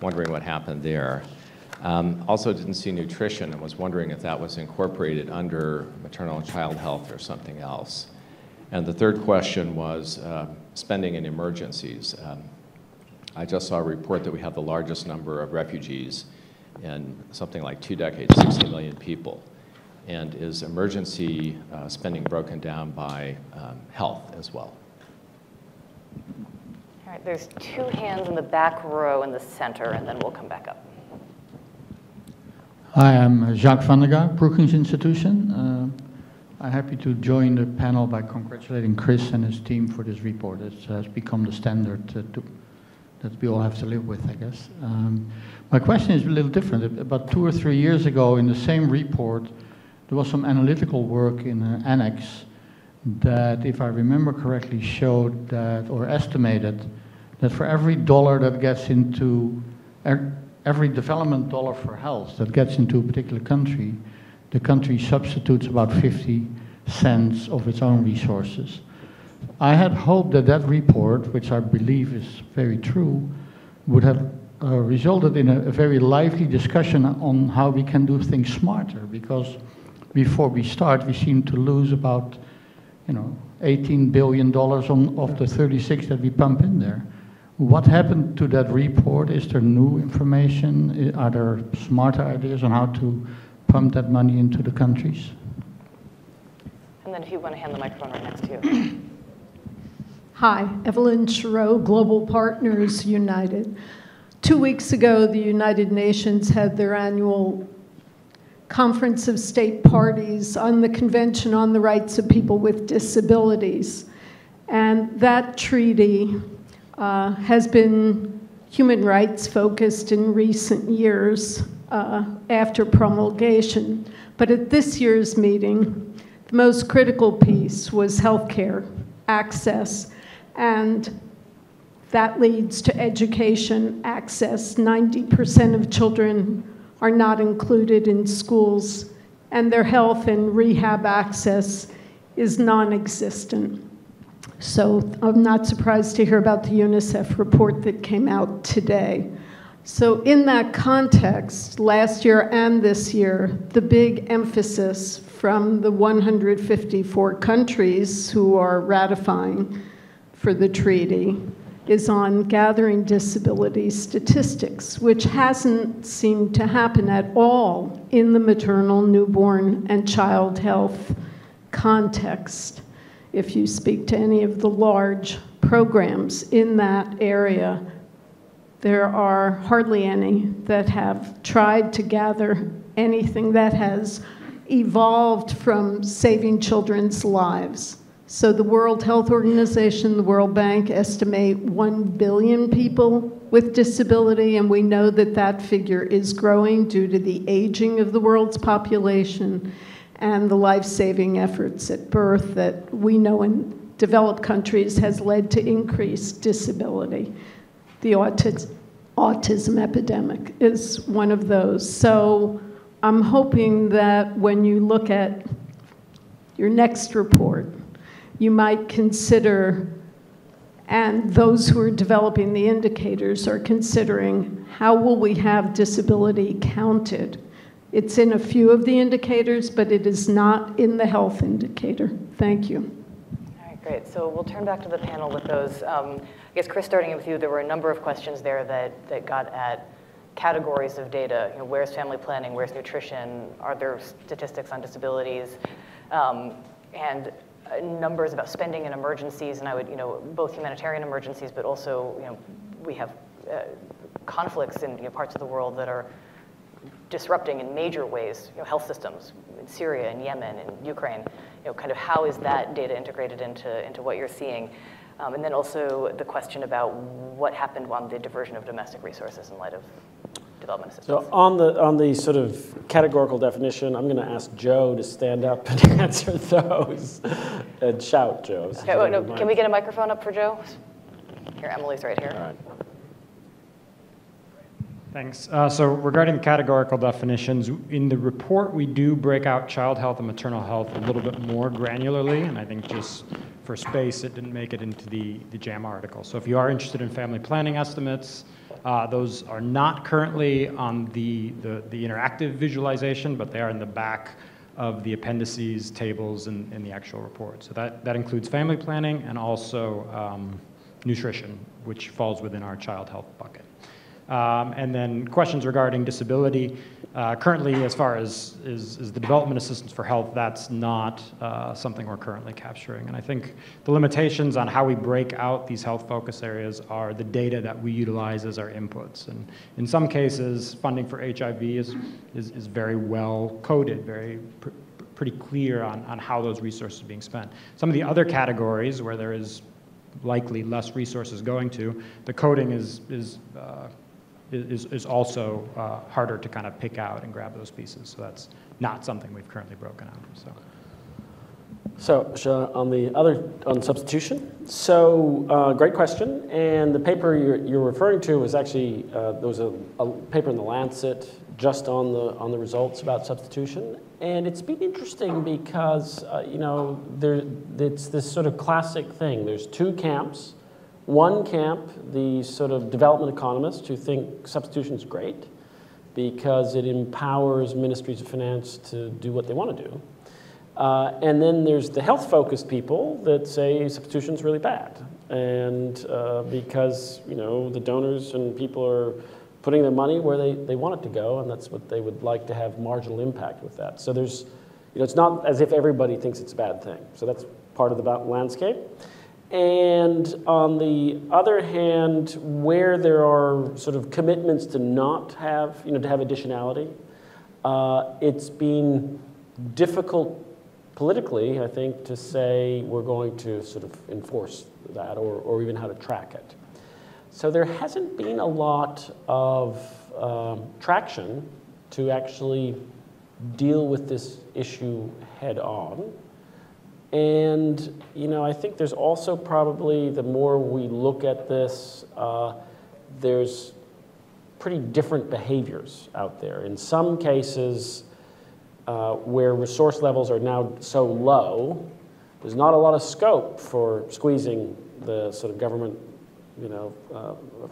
Wondering what happened there. Also didn't see nutrition and was wondering if that was incorporated under maternal and child health or something else. And the third question was spending in emergencies. I just saw a report that we have the largest number of refugees in something like 2 decades, 60 million people. And is emergency spending broken down by health as well? All right, there's 2 hands in the back row in the center, and then we'll come back up. Hi, I'm Jacques van der Gaar, Brookings Institution. I'm happy to join the panel by congratulating Chris and his team for this report. It has become the standard that we all have to live with, I guess. My question is a little different. About 2 or 3 years ago, in the same report, there was some analytical work in an annex that, if I remember correctly, showed that, or estimated, that for every dollar that gets into, every development dollar for health that gets into a particular country, the country substitutes about 50 cents of its own resources. I had hoped that that report, which I believe is very true, would have resulted in a very lively discussion on how we can do things smarter, because before we start, we seem to lose about $18 billion of the 36 that we pump in there. What happened to that report? Is there new information? Are there smarter ideas on how to pump that money into the countries? And then if you want to hand the microphone right next to you. Hi, Evelyn Chereau, Global Partners United. 2 weeks ago, the United Nations had their annual Conference of State Parties on the Convention on the Rights of People with Disabilities. And that treaty has been human rights focused in recent years. After promulgation. But at this year's meeting, the most critical piece was healthcare access, and that leads to education access. 90% of children are not included in schools, and their health and rehab access is non-existent. So I'm not surprised to hear about the UNICEF report that came out today. So in that context, last year and this year, the big emphasis from the 154 countries who are ratifying for the treaty is on gathering disability statistics, which hasn't seemed to happen at all in the maternal, newborn, and child health context. If you speak to any of the large programs in that area. There are hardly any that have tried to gather anything that has evolved from saving children's lives. So the World Health Organization, the World Bank estimate 1 billion people with disability, and we know that that figure is growing due to the aging of the world's population and the life-saving efforts at birth that we know in developed countries has led to increased disability. The autism epidemic is one of those. So I'm hoping that when you look at your next report, you might consider, and those who are developing the indicators are considering, how will we have disability counted? It's in a few of the indicators, but it is not in the health indicator. Thank you. All right, great. So we'll turn back to the panel with those. I guess, Chris, starting with you, there were a number of questions there that got at categories of data. You know, where's family planning? Where's nutrition? Are there statistics on disabilities? And numbers about spending in emergencies, and I would, both humanitarian emergencies, but also, we have conflicts in parts of the world that are disrupting in major ways, health systems in Syria and Yemen and Ukraine. Kind of how is that data integrated into what you're seeing? And then also the question about what happened on the diversion of domestic resources in light of development assistance. So on the sort of categorical definition, I'm going to ask Joe to stand up and answer those. And shout, Joe. Okay, wait, no, can we get a microphone up for Joe? Here, Emily's right here. All right. Thanks. So regarding categorical definitions, in the report we do break out child health and maternal health a little bit more granularly, and I think just for space it didn't make it into the JAMA article. So if you are interested in family planning estimates, those are not currently on the interactive visualization, but they are in the back of the appendices, tables, and in the actual report. So that includes family planning and also nutrition, which falls within our child health bucket. And then questions regarding disability. Currently, as far as is the development assistance for health, that's not something we're currently capturing. And I think the limitations on how we break out these health focus areas are the data that we utilize as our inputs. And in some cases, funding for HIV is very well coded, pretty clear on how those resources are being spent. Some of the other categories where there is likely less resources going to, the coding is also harder to kind of pick out and grab those pieces. So that's not something we've currently broken out. So on substitution. So great question. And the paper you're referring to was actually there was a paper in the Lancet just on the results about substitution. And it's been interesting because it's this sort of classic thing. There's two camps. One camp, the sort of development economists who think substitution is great because it empowers ministries of finance to do what they want to do. And then there's the health-focused people that say substitution is really bad. And because the donors and people are putting their money where they want it to go, and that's what they would like to have marginal impact with that. So there's, it's not as if everybody thinks it's a bad thing. So that's part of the landscape. And on the other hand, where there are sort of commitments to not have, to have additionality, it's been difficult politically, I think, to say we're going to sort of enforce that or even how to track it. So there hasn't been a lot of traction to actually deal with this issue head on. And I think there's also probably, the more we look at this, there's pretty different behaviors out there. In some cases, where resource levels are now so low, there's not a lot of scope for squeezing the sort of government,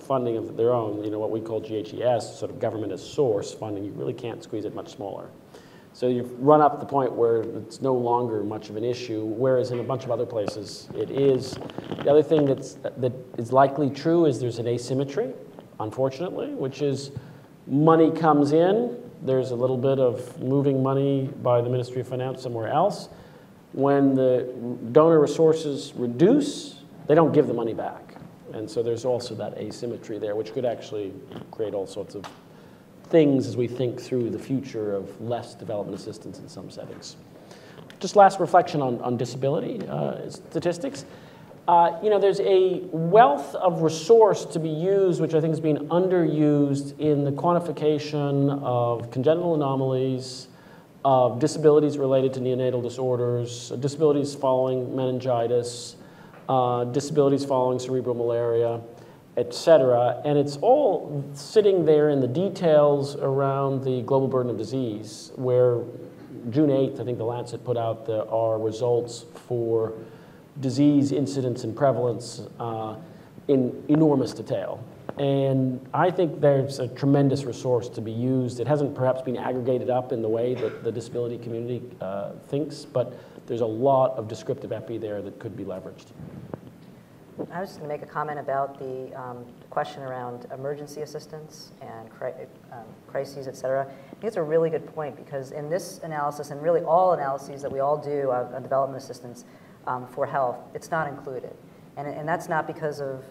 funding of their own. What we call GHES, sort of government as source funding. You really can't squeeze it much smaller. So you've run up the point where it's no longer much of an issue, whereas in a bunch of other places it is. The other thing that is likely true is there's an asymmetry, unfortunately, which is money comes in, there's a little bit of moving money by the Ministry of Finance somewhere else. When the donor resources reduce, they don't give the money back. And so there's also that asymmetry there, which could actually create all sorts of things as we think through the future of less development assistance in some settings. Just last reflection on disability statistics. There's a wealth of resource to be used, which I think has been underused in the quantification of congenital anomalies, of disabilities related to neonatal disorders, disabilities following meningitis, disabilities following cerebral malaria, et cetera. And it's all sitting there in the details around the global burden of disease, where June 8th, I think the Lancet put out our results for disease incidence and prevalence in enormous detail. And I think there's a tremendous resource to be used. It hasn't perhaps been aggregated up in the way that the disability community thinks, but there's a lot of descriptive epi there that could be leveraged. I was just going to make a comment about the question around emergency assistance and crises, et cetera. I think it's a really good point, because in this analysis, and really all analyses that we all do on development assistance for health, it's not included. And that's not because of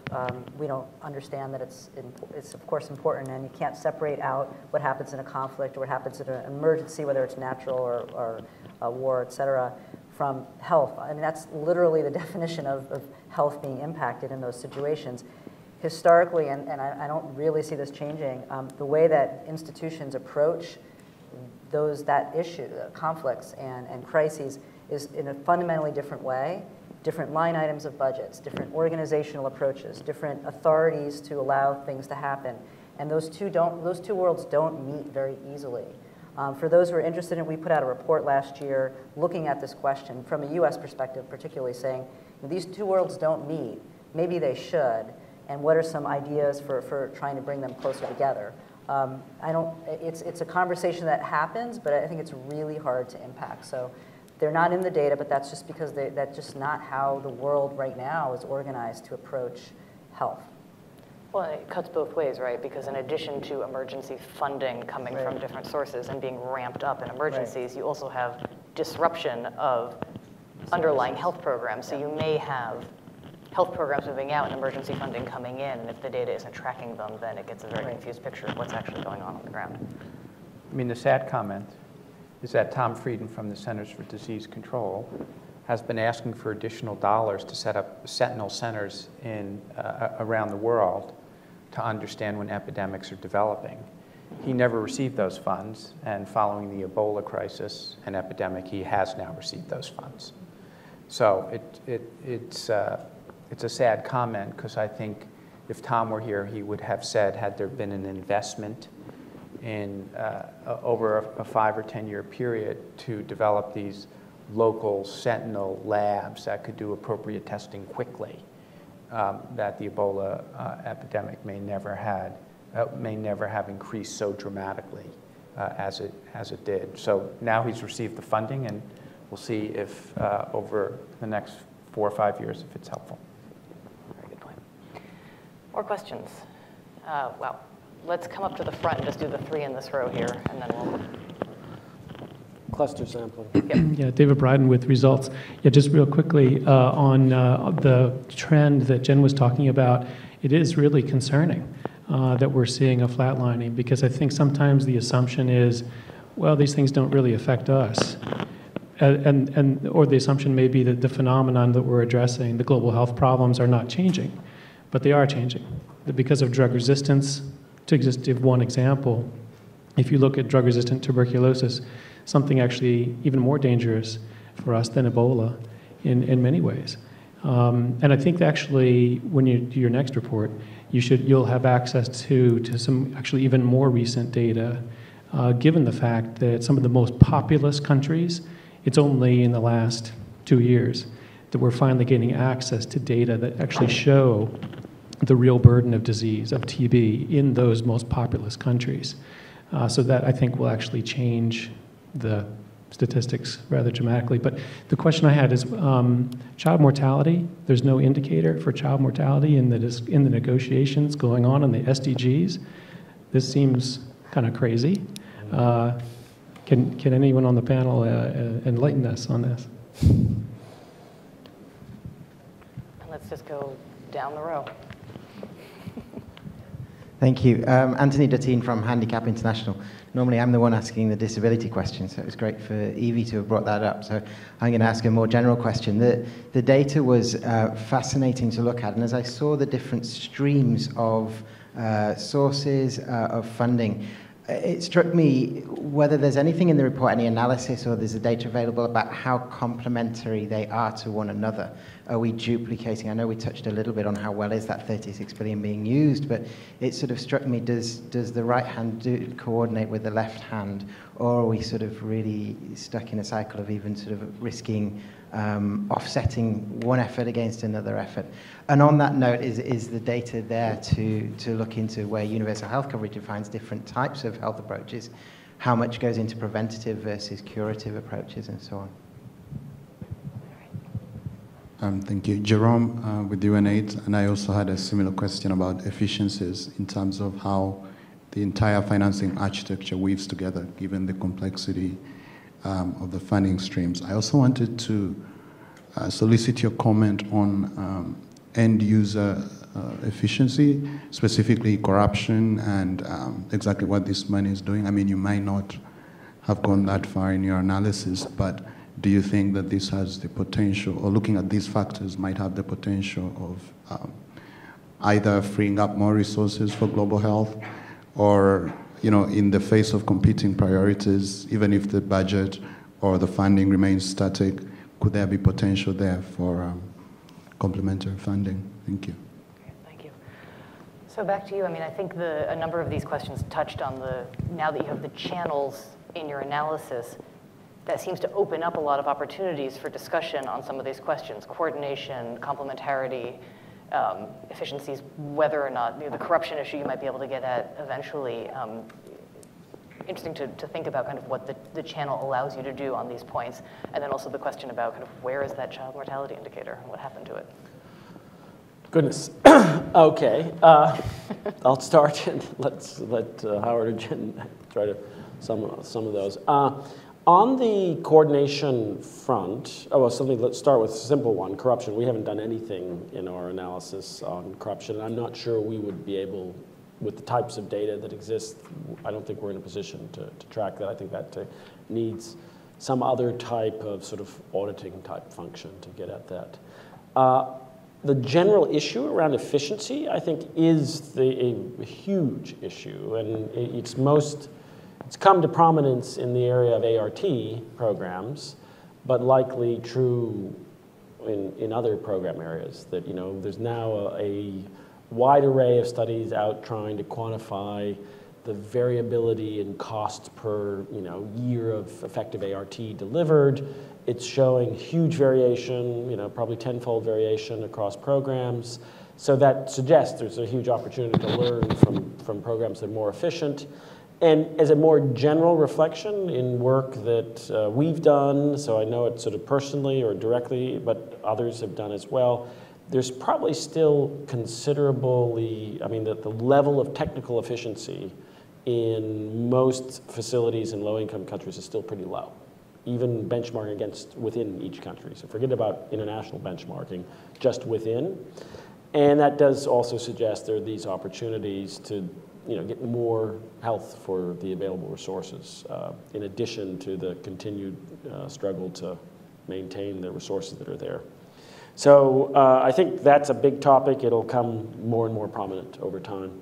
we don't understand that it's of course important, and you can't separate out what happens in a conflict or what happens in an emergency, whether it's natural or a war, et cetera, from health. I mean, that's literally the definition of health being impacted in those situations. Historically, and I don't really see this changing, the way that institutions approach that issue, conflicts and crises, is in a fundamentally different way. Different line items of budgets, different organizational approaches, different authorities to allow things to happen. And those two worlds don't meet very easily. For those who are interested in it, we put out a report last year looking at this question from a US perspective, particularly saying, these two worlds don't meet, maybe they should, and what are some ideas for trying to bring them closer together? It's a conversation that happens, but I think it's really hard to impact. So they're not in the data, but that's just because that's just not how the world right now is organized to approach health. Well, and it cuts both ways, right? Because in addition to emergency funding coming from different sources and being ramped up in emergencies, you also have disruption of underlying health programs. So you may have health programs moving out and emergency funding coming in, and if the data isn't tracking them, then it gets a very confused picture of what's actually going on the ground. I mean, the sad comment is that Tom Frieden from the Centers for Disease Control has been asking for additional dollars to set up sentinel centers in, around the world to understand when epidemics are developing. He never received those funds, and following the Ebola crisis and epidemic, he has now received those funds. So it's a sad comment, because I think if Tom were here, he would have said, had there been an investment in over a 5 or 10 year period to develop these local sentinel labs that could do appropriate testing quickly, that the Ebola epidemic may never have increased so dramatically as it did. So now he's received the funding, and we'll see if over the next 4 or 5 years if it's helpful. Very good point. More questions? Wow. Let's come up to the front and just do the three in this row here, and then we'll cluster sampling. Yeah, David Bryden with Results. Yeah, just real quickly on the trend that Jen was talking about, it is really concerning that we're seeing a flatlining, because I think sometimes the assumption is, well, these things don't really affect us, or the assumption may be that the phenomenon that we're addressing, the global health problems, are not changing, but they are changing because of drug resistance. To just give one example, if you look at drug-resistant tuberculosis, something actually even more dangerous for us than Ebola in many ways. And I think actually when you do your next report, you'll have access to some actually even more recent data, given the fact that some of the most populous countries, it's only in the last 2 years that we're finally getting access to data that actually show the real burden of disease, of TB, in those most populous countries. So that, I think, will actually change the statistics rather dramatically. But the question I had is child mortality. There's no indicator for child mortality in the negotiations going on in the SDGs. This seems kind of crazy. Can anyone on the panel enlighten us on this? just go down the row. Thank you. Anthony Dettine from Handicap International. Normally I'm the one asking the disability question, so it was great for Evie to have brought that up. So I'm going to ask a more general question. The data was fascinating to look at, and as I saw the different streams of sources of funding, it struck me whether there's anything in the report, any analysis, or there's the data available about how complementary they are to one another. Are we duplicating? I know we touched a little bit on how well is that 36 billion being used, but it sort of struck me, does the right hand coordinate with the left hand, or are we sort of really stuck in a cycle of even sort of risking offsetting one effort against another effort? And on that note, is the data there to look into where universal health coverage defines different types of health approaches, how much goes into preventative versus curative approaches and so on? Thank you. Jerome with UNAIDS, and I also had a similar question about efficiencies in terms of how the entire financing architecture weaves together, given the complexity of the funding streams. I also wanted to solicit your comment on end user efficiency, specifically corruption and exactly what this money is doing. I mean, you might not have gone that far in your analysis, but do you think that this has the potential, or looking at these factors might have the potential of either freeing up more resources for global health, or, you know, in the face of competing priorities, even if the budget or the funding remains static, could there be potential there for complementary funding? Thank you. Great, thank you. So back to you. I mean, I think a number of these questions touched on the, now that you have the channels in your analysis, that seems to open up a lot of opportunities for discussion on some of these questions: coordination, complementarity, efficiencies, whether or not, you know, the corruption issue you might be able to get at eventually. Interesting to think about kind of what the channel allows you to do on these points, and then also the question about kind of where is that child mortality indicator and what happened to it. Goodness. Okay, I'll start and let's let Howard and Jen try to some of those. On the coordination front, oh, well, something, let's start with a simple one, corruption. We haven't done anything in our analysis on corruption, and I'm not sure we would be able, with the types of data that exist, I don't think we're in a position to track that. I think that needs some other type of sort of auditing type function to get at that. The general issue around efficiency, I think, is a huge issue, and it's come to prominence in the area of ART programs, but likely true in other program areas, that, you know, there's now a wide array of studies out trying to quantify the variability in cost per, you know, year of effective ART delivered. It's showing huge variation, you know, probably tenfold variation across programs. So that suggests there's a huge opportunity to learn from programs that are more efficient. And as a more general reflection in work that we've done, so I know it sort of personally or directly, but others have done as well, there's probably still considerably, I mean, the level of technical efficiency in most facilities in low-income countries is still pretty low, even benchmarking against within each country. So forget about international benchmarking, just within. And that does also suggest there are these opportunities to, you know, get more health for the available resources, in addition to the continued struggle to maintain the resources that are there. So I think that's a big topic. It'll come more and more prominent over time.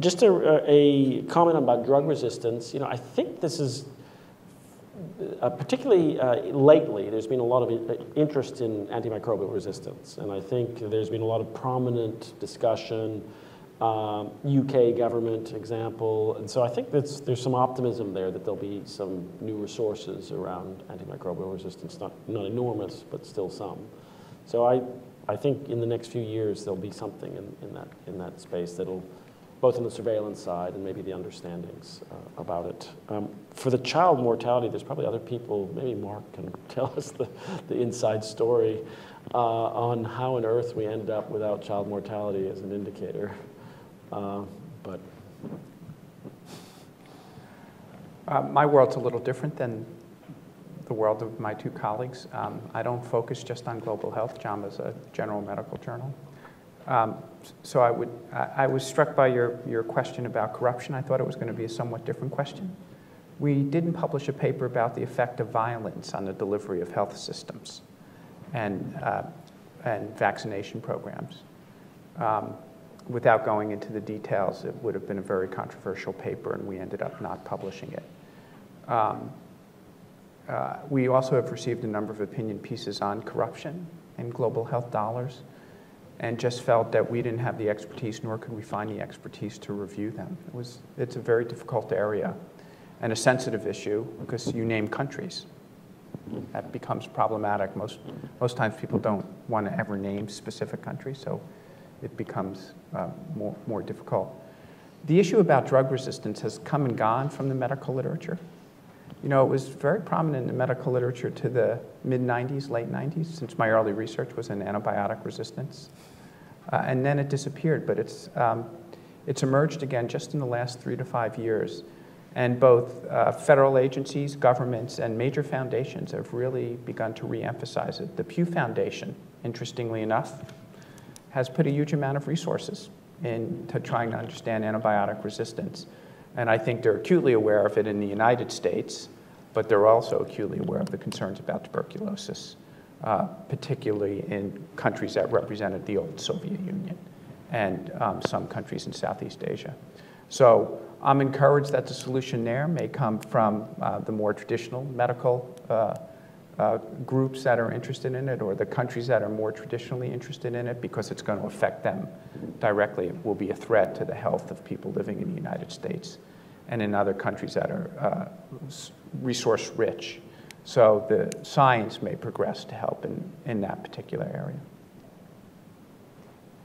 Just a comment about drug resistance. You know, I think this is particularly lately, there's been a lot of interest in antimicrobial resistance, and I think there's been a lot of prominent discussion. UK government example, and so I think there's some optimism there that there'll be some new resources around antimicrobial resistance, not enormous, but still some. So I think in the next few years there'll be something in that space that'll, both on the surveillance side and maybe the understandings about it. For the child mortality, there's probably other people, maybe Mark can tell us the inside story on how on earth we ended up without child mortality as an indicator. My world's a little different than the world of my two colleagues. I don't focus just on global health. JAMA's a general medical journal. So I was struck by your question about corruption. I thought it was going to be a somewhat different question. We didn't publish a paper about the effect of violence on the delivery of health systems and vaccination programs. Without going into the details, it would have been a very controversial paper, and we ended up not publishing it. We also have received a number of opinion pieces on corruption in global health dollars, and just felt that we didn't have the expertise, nor could we find the expertise to review them. It's a very difficult area and a sensitive issue, because you name countries. That becomes problematic. Most times people don't want to ever name specific countries, so it becomes more difficult. The issue about drug resistance has come and gone from the medical literature. You know, it was very prominent in the medical literature to the mid-90s, late 90s, since my early research was in antibiotic resistance. And then it disappeared, but it's emerged again just in the last 3 to 5 years. And both federal agencies, governments, and major foundations have really begun to re-emphasize it. The Pew Foundation, interestingly enough, has put a huge amount of resources into trying to understand antibiotic resistance. And I think they're acutely aware of it in the United States, but they're also acutely aware of the concerns about tuberculosis, particularly in countries that represented the old Soviet Union and some countries in Southeast Asia. So I'm encouraged that the solution there may come from the more traditional medical groups that are interested in it, or the countries that are more traditionally interested in it, because it's going to affect them directly. It will be a threat to the health of people living in the United States and in other countries that are resource rich. So the science may progress to help in that particular area.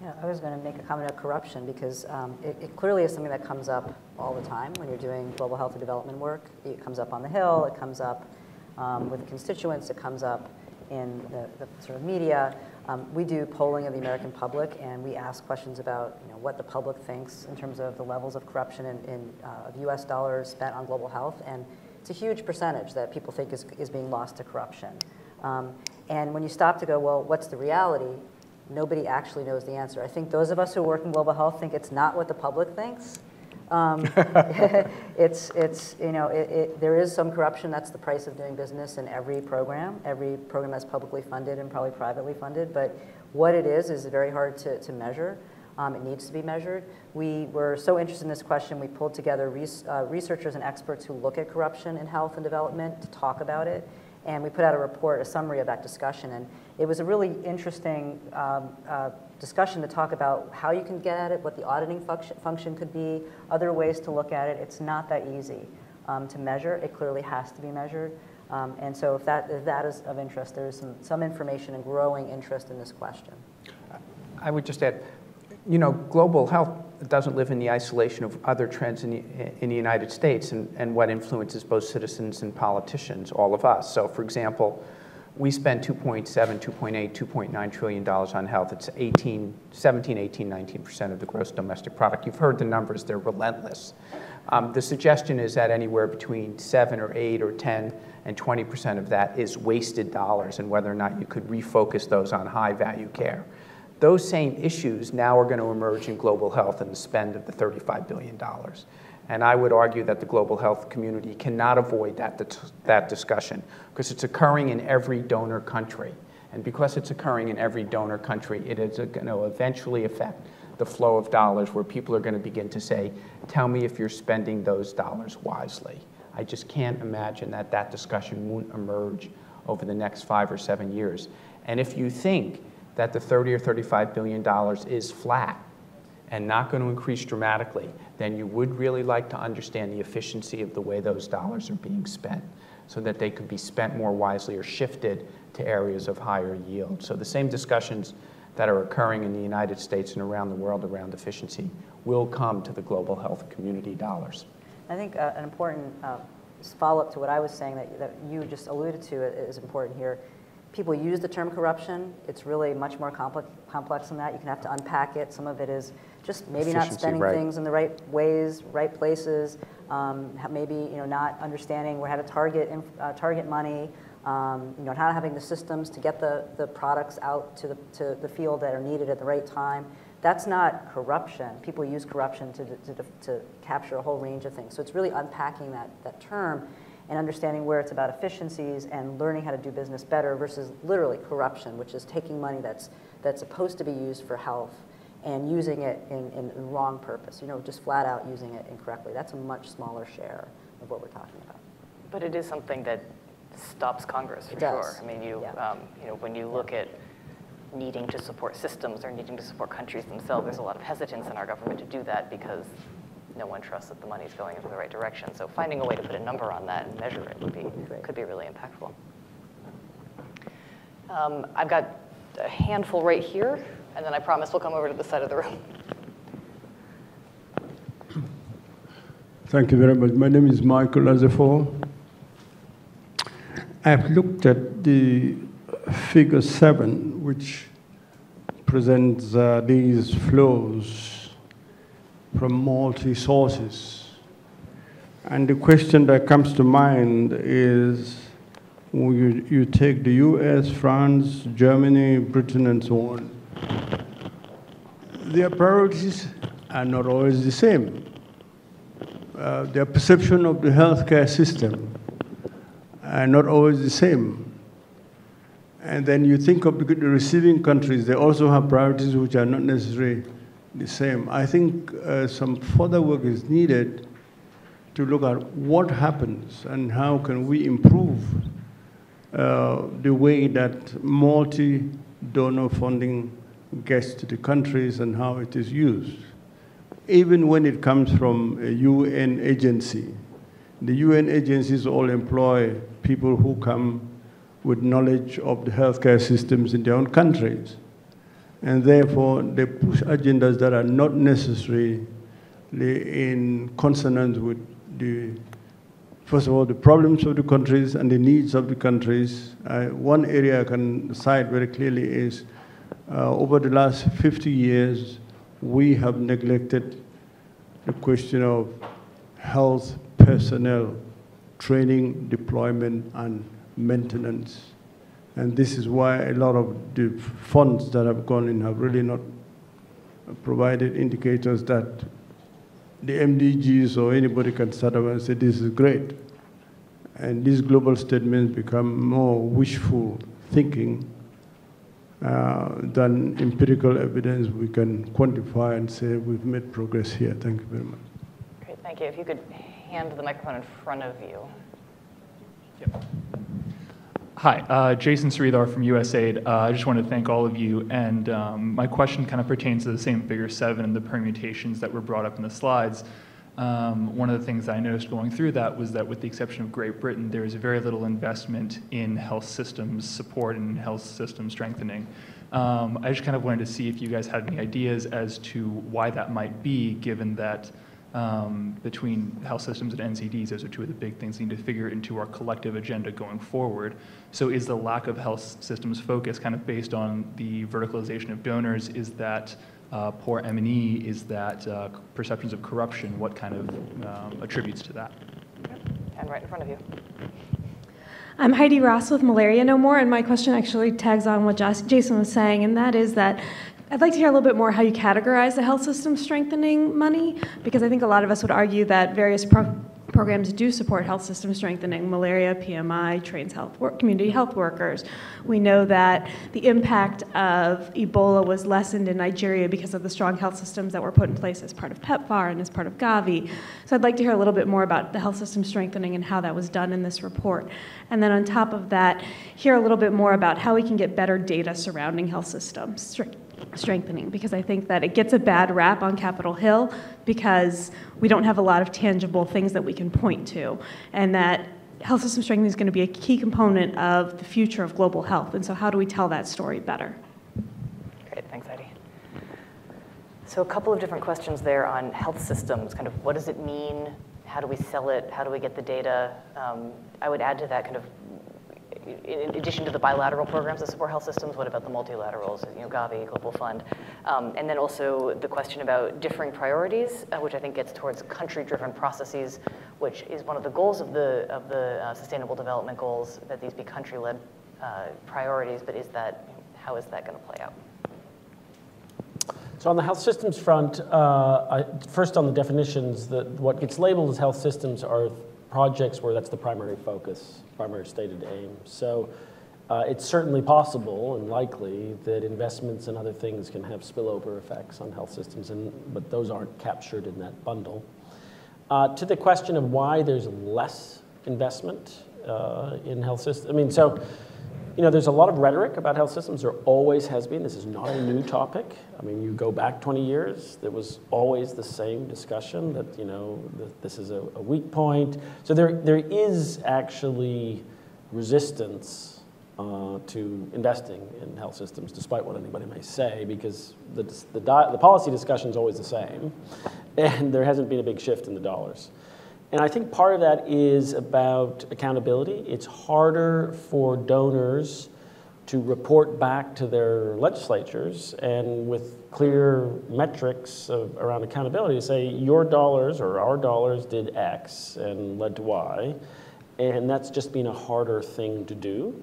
Yeah, I was going to make a comment about corruption, because it clearly is something that comes up all the time when you're doing global health and development work. It comes up on the Hill, it comes up with constituents, it comes up in the sort of media. We do polling of the American public, and we ask questions about what the public thinks in terms of the levels of corruption of US dollars spent on global health, and it's a huge percentage that people think is being lost to corruption. And when you stop to go, well, what's the reality? Nobody actually knows the answer. I think those of us who work in global health think it's not what the public thinks. There is some corruption. That's the price of doing business in every program that's publicly funded and probably privately funded. But what it is very hard to measure. It needs to be measured. We were so interested in this question, we pulled together researchers and experts who look at corruption in health and development to talk about it. And we put out a report, a summary of that discussion. And it was a really interesting discussion to talk about how you can get at it, what the auditing function could be, other ways to look at it. It's not that easy to measure. It clearly has to be measured. And so if that is of interest, there is some information and growing interest in this question. I would just add, global health doesn't live in the isolation of other trends in the United States and what influences both citizens and politicians, all of us. So for example, we spend $2.7, $2.8, $2.9 trillion on health. It's 17, 18, 19% of the gross domestic product. You've heard the numbers, they're relentless. The suggestion is that anywhere between 7 or 8 or 10 and 20% of that is wasted dollars, and whether or not you could refocus those on high value care. Those same issues now are going to emerge in global health and the spend of the $35 billion. And I would argue that the global health community cannot avoid that discussion, because it's occurring in every donor country. And because it's occurring in every donor country, it is going to eventually affect the flow of dollars, where people are going to begin to say, tell me if you're spending those dollars wisely. I just can't imagine that discussion won't emerge over the next 5 or 7 years. And if you think that the $30 or $35 billion is flat and not going to increase dramatically, then you would really like to understand the efficiency of the way those dollars are being spent, so that they could be spent more wisely or shifted to areas of higher yield. So the same discussions that are occurring in the United States and around the world around efficiency will come to the global health community dollars. I think an important follow-up to what I was saying that you just alluded to is important here. People use the term corruption. It's really much more complex than that. You can have to unpack it. Some of it is just maybe not spending things in the right ways, right places. Maybe not understanding how to target money. not having the systems to get the products out to the field that are needed at the right time. That's not corruption. People use corruption to capture a whole range of things. So it's really unpacking that term and understanding where it's about efficiencies and learning how to do business better versus literally corruption, which is taking money that's supposed to be used for health and using it in the wrong purpose, just flat out using it incorrectly. That's a much smaller share of what we're talking about. But it is something that stops Congress, for sure. I mean, when you look at needing to support systems or needing to support countries themselves, there's a lot of hesitance in our government to do that because no one trusts that the money's going in the right direction. So finding a way to put a number on that and measure it could be really impactful. I've got a handful right here, and then I promise we'll come over to the side of the room. Thank you very much. My name is Michael Lazafo. I've looked at the figure 7, which presents these flows from multi sources. And the question that comes to mind is, you take the US, France, Germany, Britain, and so on. Their priorities are not always the same. Their perception of the healthcare system are not always the same. And then you think of the receiving countries, they also have priorities which are not necessarily the same. I think some further work is needed to look at what happens and how can we improve the way that multi-donor funding gets to the countries and how it is used. Even when it comes from a UN agency, the UN agencies all employ people who come with knowledge of the healthcare systems in their own countries. And therefore, they push agendas that are not necessarily in consonance with first of all, the problems of the countries and the needs of the countries. One area I can cite very clearly is over the last 50 years, we have neglected the question of health personnel, training, deployment, and maintenance. And this is why a lot of the funds that have gone in have really not provided indicators that the MDGs or anybody can start up and say, this is great. And these global statements become more wishful thinking than empirical evidence we can quantify and say we've made progress here. Thank you very much. Great, thank you. If you could hand the microphone in front of you. Yep. Hi, Jason Sridhar from USAID. I just want to thank all of you, and my question kind of pertains to the same figure 7 and the permutations that were brought up in the slides. One of the things I noticed going through that was that with the exception of Great Britain, there is very little investment in health systems support and health system strengthening. I just kind of wanted to see if you guys had any ideas as to why that might be, given that between health systems and NCDs, those are two of the big things we need to figure into our collective agenda going forward. So is the lack of health systems focus kind of based on the verticalization of donors? Is that poor M&E? Is that perceptions of corruption? What kind of attributes to that? And right in front of you. I'm Heidi Ross with Malaria No More, and my question actually tags on what Jason was saying, and that is that I'd like to hear a little bit more how you categorize the health system strengthening money, because I think a lot of us would argue that various programs do support health system strengthening. Malaria, PMI, trains community health workers. We know that the impact of Ebola was lessened in Nigeria because of the strong health systems that were put in place as part of PEPFAR and as part of Gavi. So I'd like to hear a little bit more about the health system strengthening and how that was done in this report. And then on top of that, hear a little bit more about how we can get better data surrounding health systems strengthening, because I think that it gets a bad rap on Capitol Hill because we don't have a lot of tangible things that we can point to, and that health system strengthening is going to be a key component of the future of global health, and so how do we tell that story better? Great, thanks, Heidi. So a couple of different questions there on health systems, kind of what does it mean, how do we sell it, how do we get the data? I would add to that kind of, in addition to the bilateral programs that support health systems, what about the multilaterals, Gavi, Global Fund? And then also the question about differing priorities, which I think gets towards country-driven processes, which is one of the goals of the Sustainable Development Goals, that these be country-led priorities. But how is that going to play out? So on the health systems front, first on the definitions, what gets labeled as health systems are projects where that's the primary focus, primary stated aim. So it's certainly possible and likely that investments and other things can have spillover effects on health systems, but those aren't captured in that bundle. To the question of why there's less investment in health systems, I mean, so, you know, there's a lot of rhetoric about health systems. There always has been. This is not a new topic. I mean, you go back 20 years, there was always the same discussion that, you know, this is a weak point. So there is actually resistance to investing in health systems, despite what anybody may say, because the policy discussion is always the same, and there hasn't been a big shift in the dollars. And I think part of that is about accountability. It's harder for donors to report back to their legislatures and with clear metrics around accountability to say your dollars or our dollars did X and led to Y. And that's just been a harder thing to do.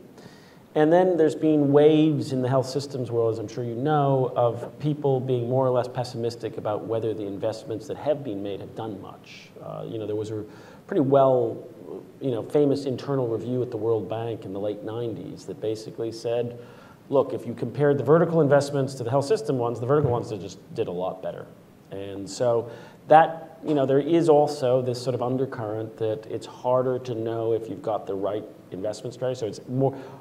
And then there's been waves in the health systems world, as I'm sure you know, of people being more or less pessimistic about whether the investments that have been made have done much. You know, there was a pretty well, you know, famous internal review at the World Bank in the late 90s that basically said, look, if you compared the vertical investments to the health system ones, the vertical ones just did a lot better. And so that, you know, there is also this sort of undercurrent that it's harder to know if you've got the right investment strategy, so it's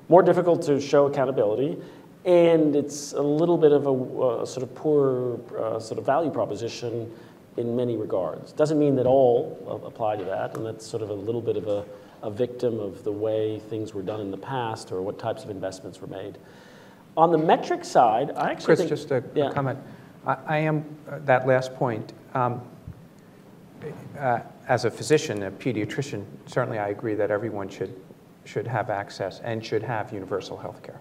more difficult to show accountability, and it's a little bit of a sort of poor sort of value proposition in many regards. Doesn't mean that all apply to that, and that's sort of a little bit of a victim of the way things were done in the past or what types of investments were made. On the metric side, I actually think, Chris, just a comment. I am, that last point, as a physician, a pediatrician, certainly I agree that everyone should have access and should have universal health care.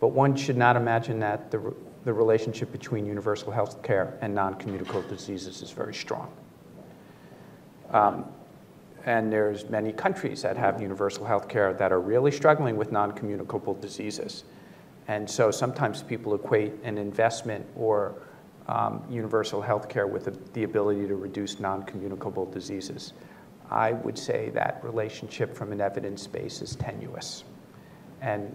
But one should not imagine that the relationship between universal health care and non-communicable diseases is very strong. And there's many countries that have universal health care that are really struggling with non-communicable diseases. And so sometimes people equate an investment or universal health care with the ability to reduce non-communicable diseases. I would say that relationship from an evidence base is tenuous. And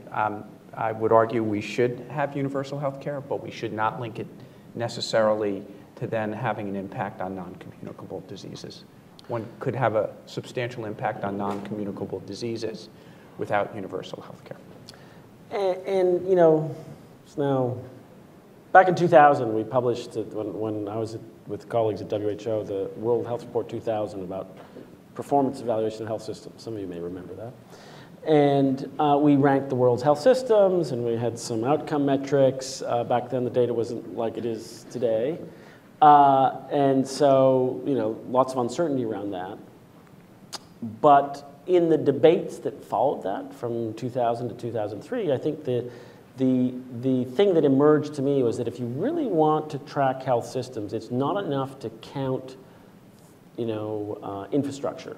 I would argue we should have universal health care, but we should not link it necessarily to then having an impact on non-communicable diseases. One could have a substantial impact on non-communicable diseases without universal health care. And, you know, it's now, back in 2000, we published, when I was with colleagues at WHO, the World Health Report 2000 about performance evaluation of health systems. Some of you may remember that. And we ranked the world's health systems, and we had some outcome metrics. Back then, the data wasn't like it is today. And so, you know, lots of uncertainty around that. But in the debates that followed that, from 2000 to 2003, I think the thing that emerged to me was that if you really want to track health systems, it's not enough to count, you know, infrastructure,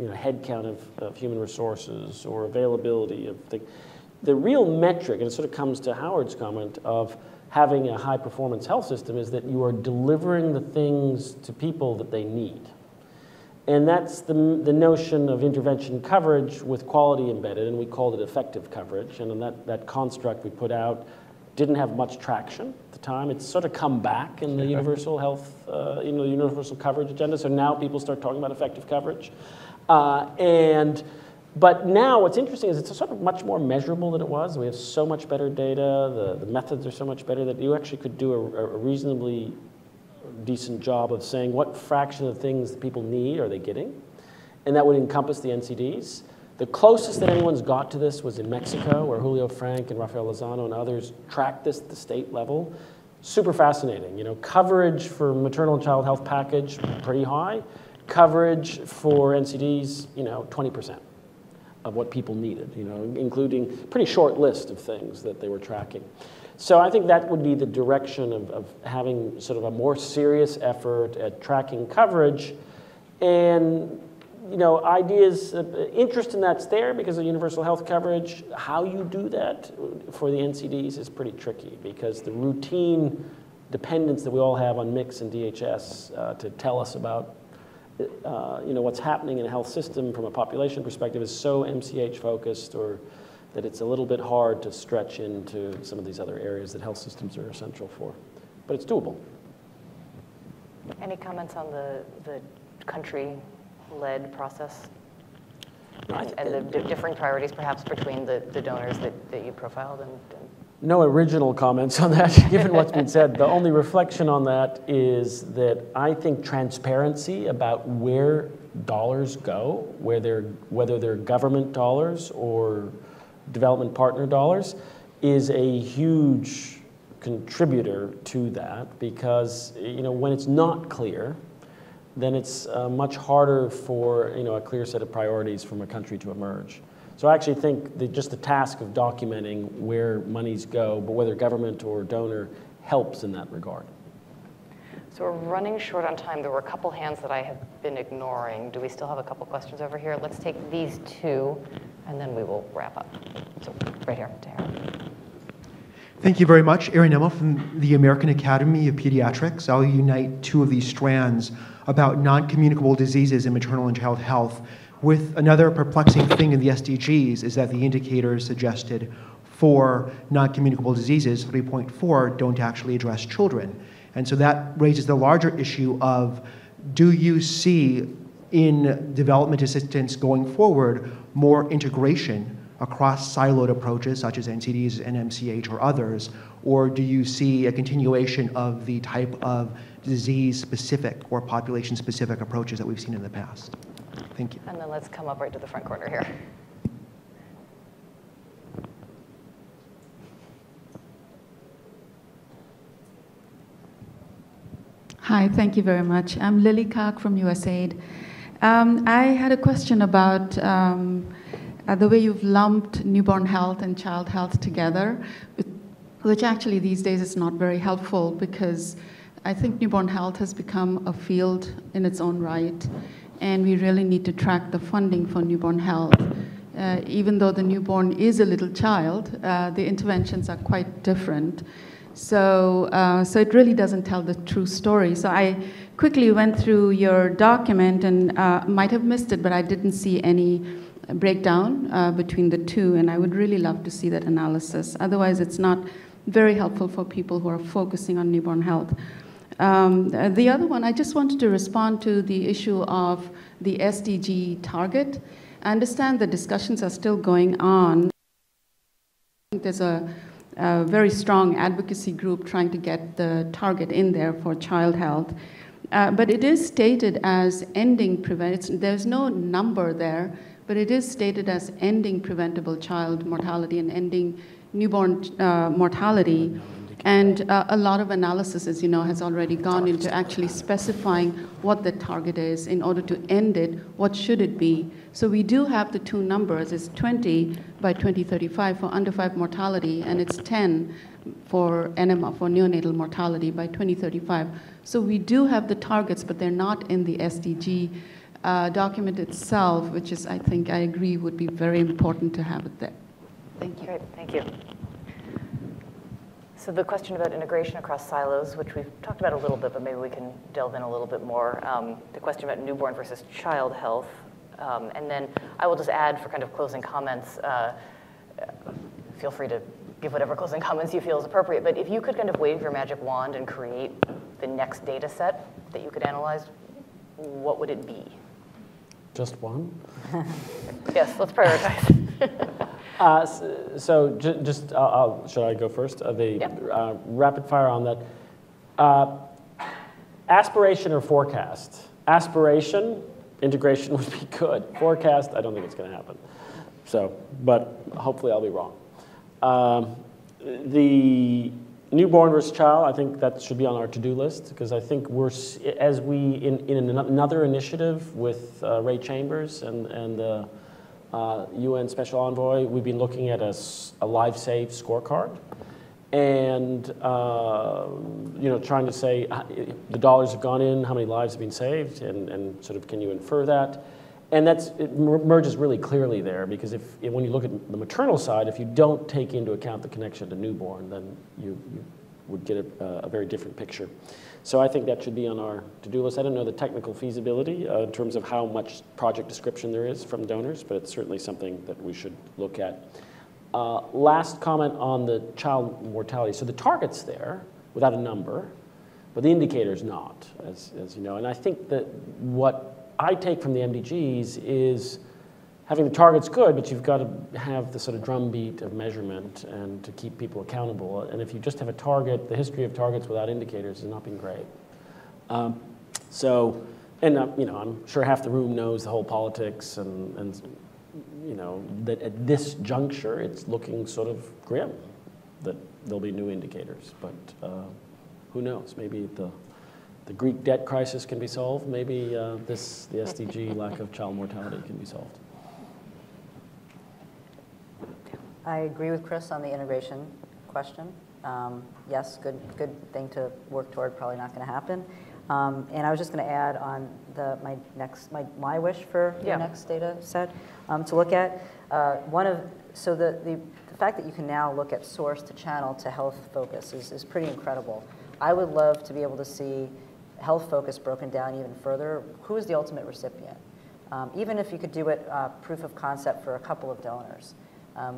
you know, headcount of human resources or availability of things. The real metric, and it sort of comes to Howard's comment of having a high performance health system, is that you are delivering the things to people that they need. And that's the notion of intervention coverage with quality embedded, and we called it effective coverage. And that construct we put out didn't have much traction at the time. It's sort of come back in the universal health, you know, universal coverage agenda. So now people start talking about effective coverage. But now what's interesting is it's sort of much more measurable than it was. We have so much better data. The methods are so much better that you actually could do a reasonably decent job of saying what fraction of the things that people need are they getting. And that would encompass the NCDs. The closest that anyone's got to this was in Mexico, where Julio Frank and Rafael Lozano and others tracked this at the state level. Super fascinating. You know, coverage for maternal and child health package, pretty high. Coverage for NCDs, you know, 20% of what people needed, you know, including a pretty short list of things that they were tracking. So I think that would be the direction of having sort of a more serious effort at tracking coverage. And, you know, ideas, interest in that's there because of universal health coverage. How you do that for the NCDs is pretty tricky because the routine dependence that we all have on MICS and DHS to tell us about, you know, what's happening in a health system from a population perspective is so MCH focused, or that it's a little bit hard to stretch into some of these other areas that health systems are essential for. But it's doable. Any comments on the country-led process and the differing priorities perhaps between the donors that you profiled? And no original comments on that, given what's been said. The only reflection on that is that I think transparency about where dollars go, whether they're government dollars or development partner dollars, is a huge contributor to that, because, you know, when it's not clear, then it's much harder for, you know, a clear set of priorities from a country to emerge. So I actually think that just the task of documenting where monies go, but whether government or donor, helps in that regard. So we're running short on time. There were a couple hands that I have been ignoring. Do we still have a couple questions over here? Let's take these two, and then we will wrap up. So right here, Tara. Thank you very much. Aaron Emmel from the American Academy of Pediatrics. I'll unite two of these strands about non-communicable diseases in maternal and child health with another perplexing thing in the SDGs is that the indicators suggested for non-communicable diseases, 3.4, don't actually address children. And so that raises the larger issue of, do you see in development assistance going forward more integration across siloed approaches such as NCDs and MCH or others, or do you see a continuation of the type of disease-specific or population-specific approaches that we've seen in the past? Thank you. And then let's come up right to the front corner here. Hi, thank you very much. I'm Lily Kark from USAID. I had a question about the way you've lumped newborn health and child health together, which actually these days is not very helpful, because I think newborn health has become a field in its own right, and we really need to track the funding for newborn health. Even though the newborn is a little child, the interventions are quite different. So, so it really doesn't tell the true story. So I quickly went through your document and might have missed it, but I didn't see any breakdown between the two, and I would really love to see that analysis. Otherwise, it's not very helpful for people who are focusing on newborn health. The other one, I just wanted to respond to the issue of the SDG target. I understand the discussions are still going on. I think there's a very strong advocacy group trying to get the target in there for child health. But it is stated as ending prevention. There's no number there, but it is stated as ending preventable child mortality and ending newborn mortality. And a lot of analysis, as you know, has already gone into actually specifying what the target is in order to end it. What should it be? So we do have the two numbers. It's 20 by 2035 for under 5 mortality, and it's 10 for NMR, for neonatal mortality by 2035. So we do have the targets, but they're not in the SDG document itself, which is, I think, I agree, would be very important to have it there. Thank you. Great, thank you. So the question about integration across silos, which we've talked about a little bit, but maybe we can delve in a little bit more. The question about newborn versus child health. And then I will just add for kind of closing comments, feel free to give whatever closing comments you feel is appropriate. But if you could kind of wave your magic wand and create the next data set that you could analyze, what would it be? Just one? Yes, let's prioritize. Should I go first? Rapid fire on that. Aspiration or forecast? Aspiration, integration would be good. Forecast, I don't think it's going to happen. So, but hopefully I'll be wrong. The newborn versus child, I think that should be on our to-do list, because I think we're, as we, in another initiative with Ray Chambers and UN Special Envoy, we've been looking at a life-saved scorecard. and you know, trying to say the dollars have gone in, how many lives have been saved, and sort of can you infer that? And that's, it emerges really clearly there, because if, when you look at the maternal side, if you don't take into account the connection to newborn, then you would get a very different picture. So I think that should be on our to-do list. I don't know the technical feasibility in terms of how much project description there is from donors, but it's certainly something that we should look at. Last comment on the child mortality. So the target's there without a number, but the indicator's not, as you know. And I think that what I take from the MDGs is having the target's good, but you've got to have the sort of drumbeat of measurement and to keep people accountable. And if you just have a target, the history of targets without indicators has not been great. You know, I'm sure half the room knows the whole politics and you know, that at this juncture, it's looking sort of grim that there'll be new indicators. But who knows? Maybe the Greek debt crisis can be solved. Maybe the SDG lack of child mortality can be solved. I agree with Chris on the integration question. Yes, good thing to work toward, probably not going to happen. And I was just going to add on my wish for the next data set to look at. The fact that you can now look at source to channel to health focus is pretty incredible. I would love to be able to see health focus broken down even further. Who is the ultimate recipient? Even if you could do it proof of concept for a couple of donors.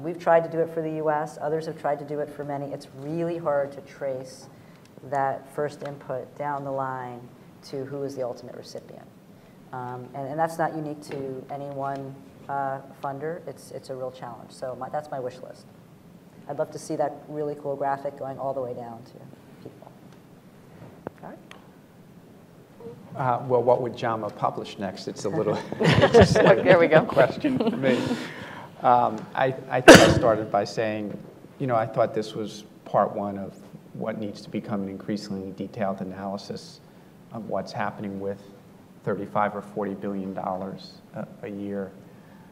We've tried to do it for the U.S. Others have tried to do it for many. It's really hard to trace that first input down the line to who is the ultimate recipient. And that's not unique to any one funder. It's a real challenge. So that's my wish list. I'd love to see that really cool graphic going all the way down to people. All right. Well, what would JAMA publish next? It's a little there we go. Question for me. I think I started by saying, you know, I thought this was part one of what needs to become an increasingly detailed analysis of what's happening with $35 or $40 billion a year.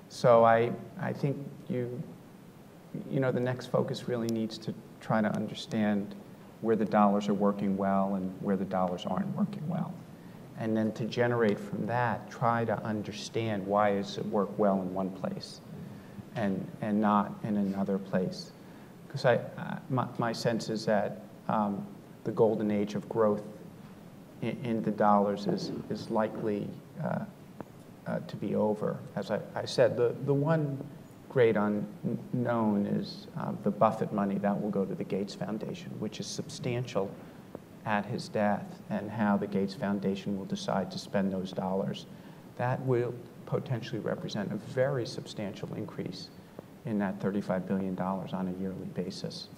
So I think you know, the next focus really needs to try to understand where the dollars are working well and where the dollars aren't working well. And then to generate from that, try to understand why does it work well in one place and not in another place. Because my sense is that the golden age of growth in the dollars is likely to be over. As I said, the one great unknown is the Buffett money that will go to the Gates Foundation, which is substantial at his death, and how the Gates Foundation will decide to spend those dollars. That will potentially represent a very substantial increase in that $35 billion on a yearly basis.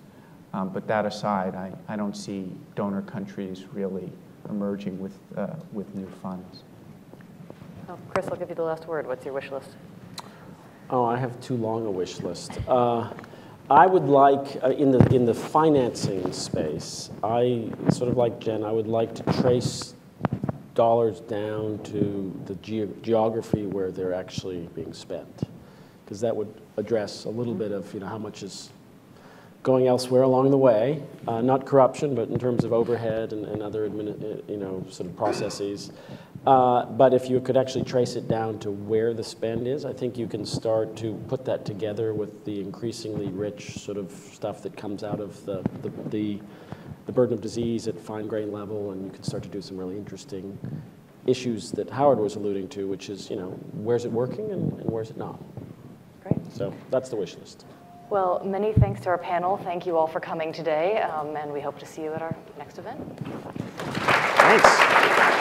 But that aside, I don't see donor countries really emerging with new funds. Well, Chris, I'll give you the last word. What's your wish list? Oh, I have too long a wish list. I would like, in the financing space, I sort of like Jen, I would like to trace dollars down to the geography where they're actually being spent, because that would address a little bit of, you know, how much is going elsewhere along the way, not corruption, but in terms of overhead and other, you know, sort of processes. But if you could actually trace it down to where the spend is, I think you can start to put that together with the increasingly rich sort of stuff that comes out of the burden of disease at fine grain level, and you can start to do some really interesting issues that Howard was alluding to, which is, you know, where's it working and where's it not? Great. So that's the wish list. Well, many thanks to our panel. Thank you all for coming today, and we hope to see you at our next event. Thanks.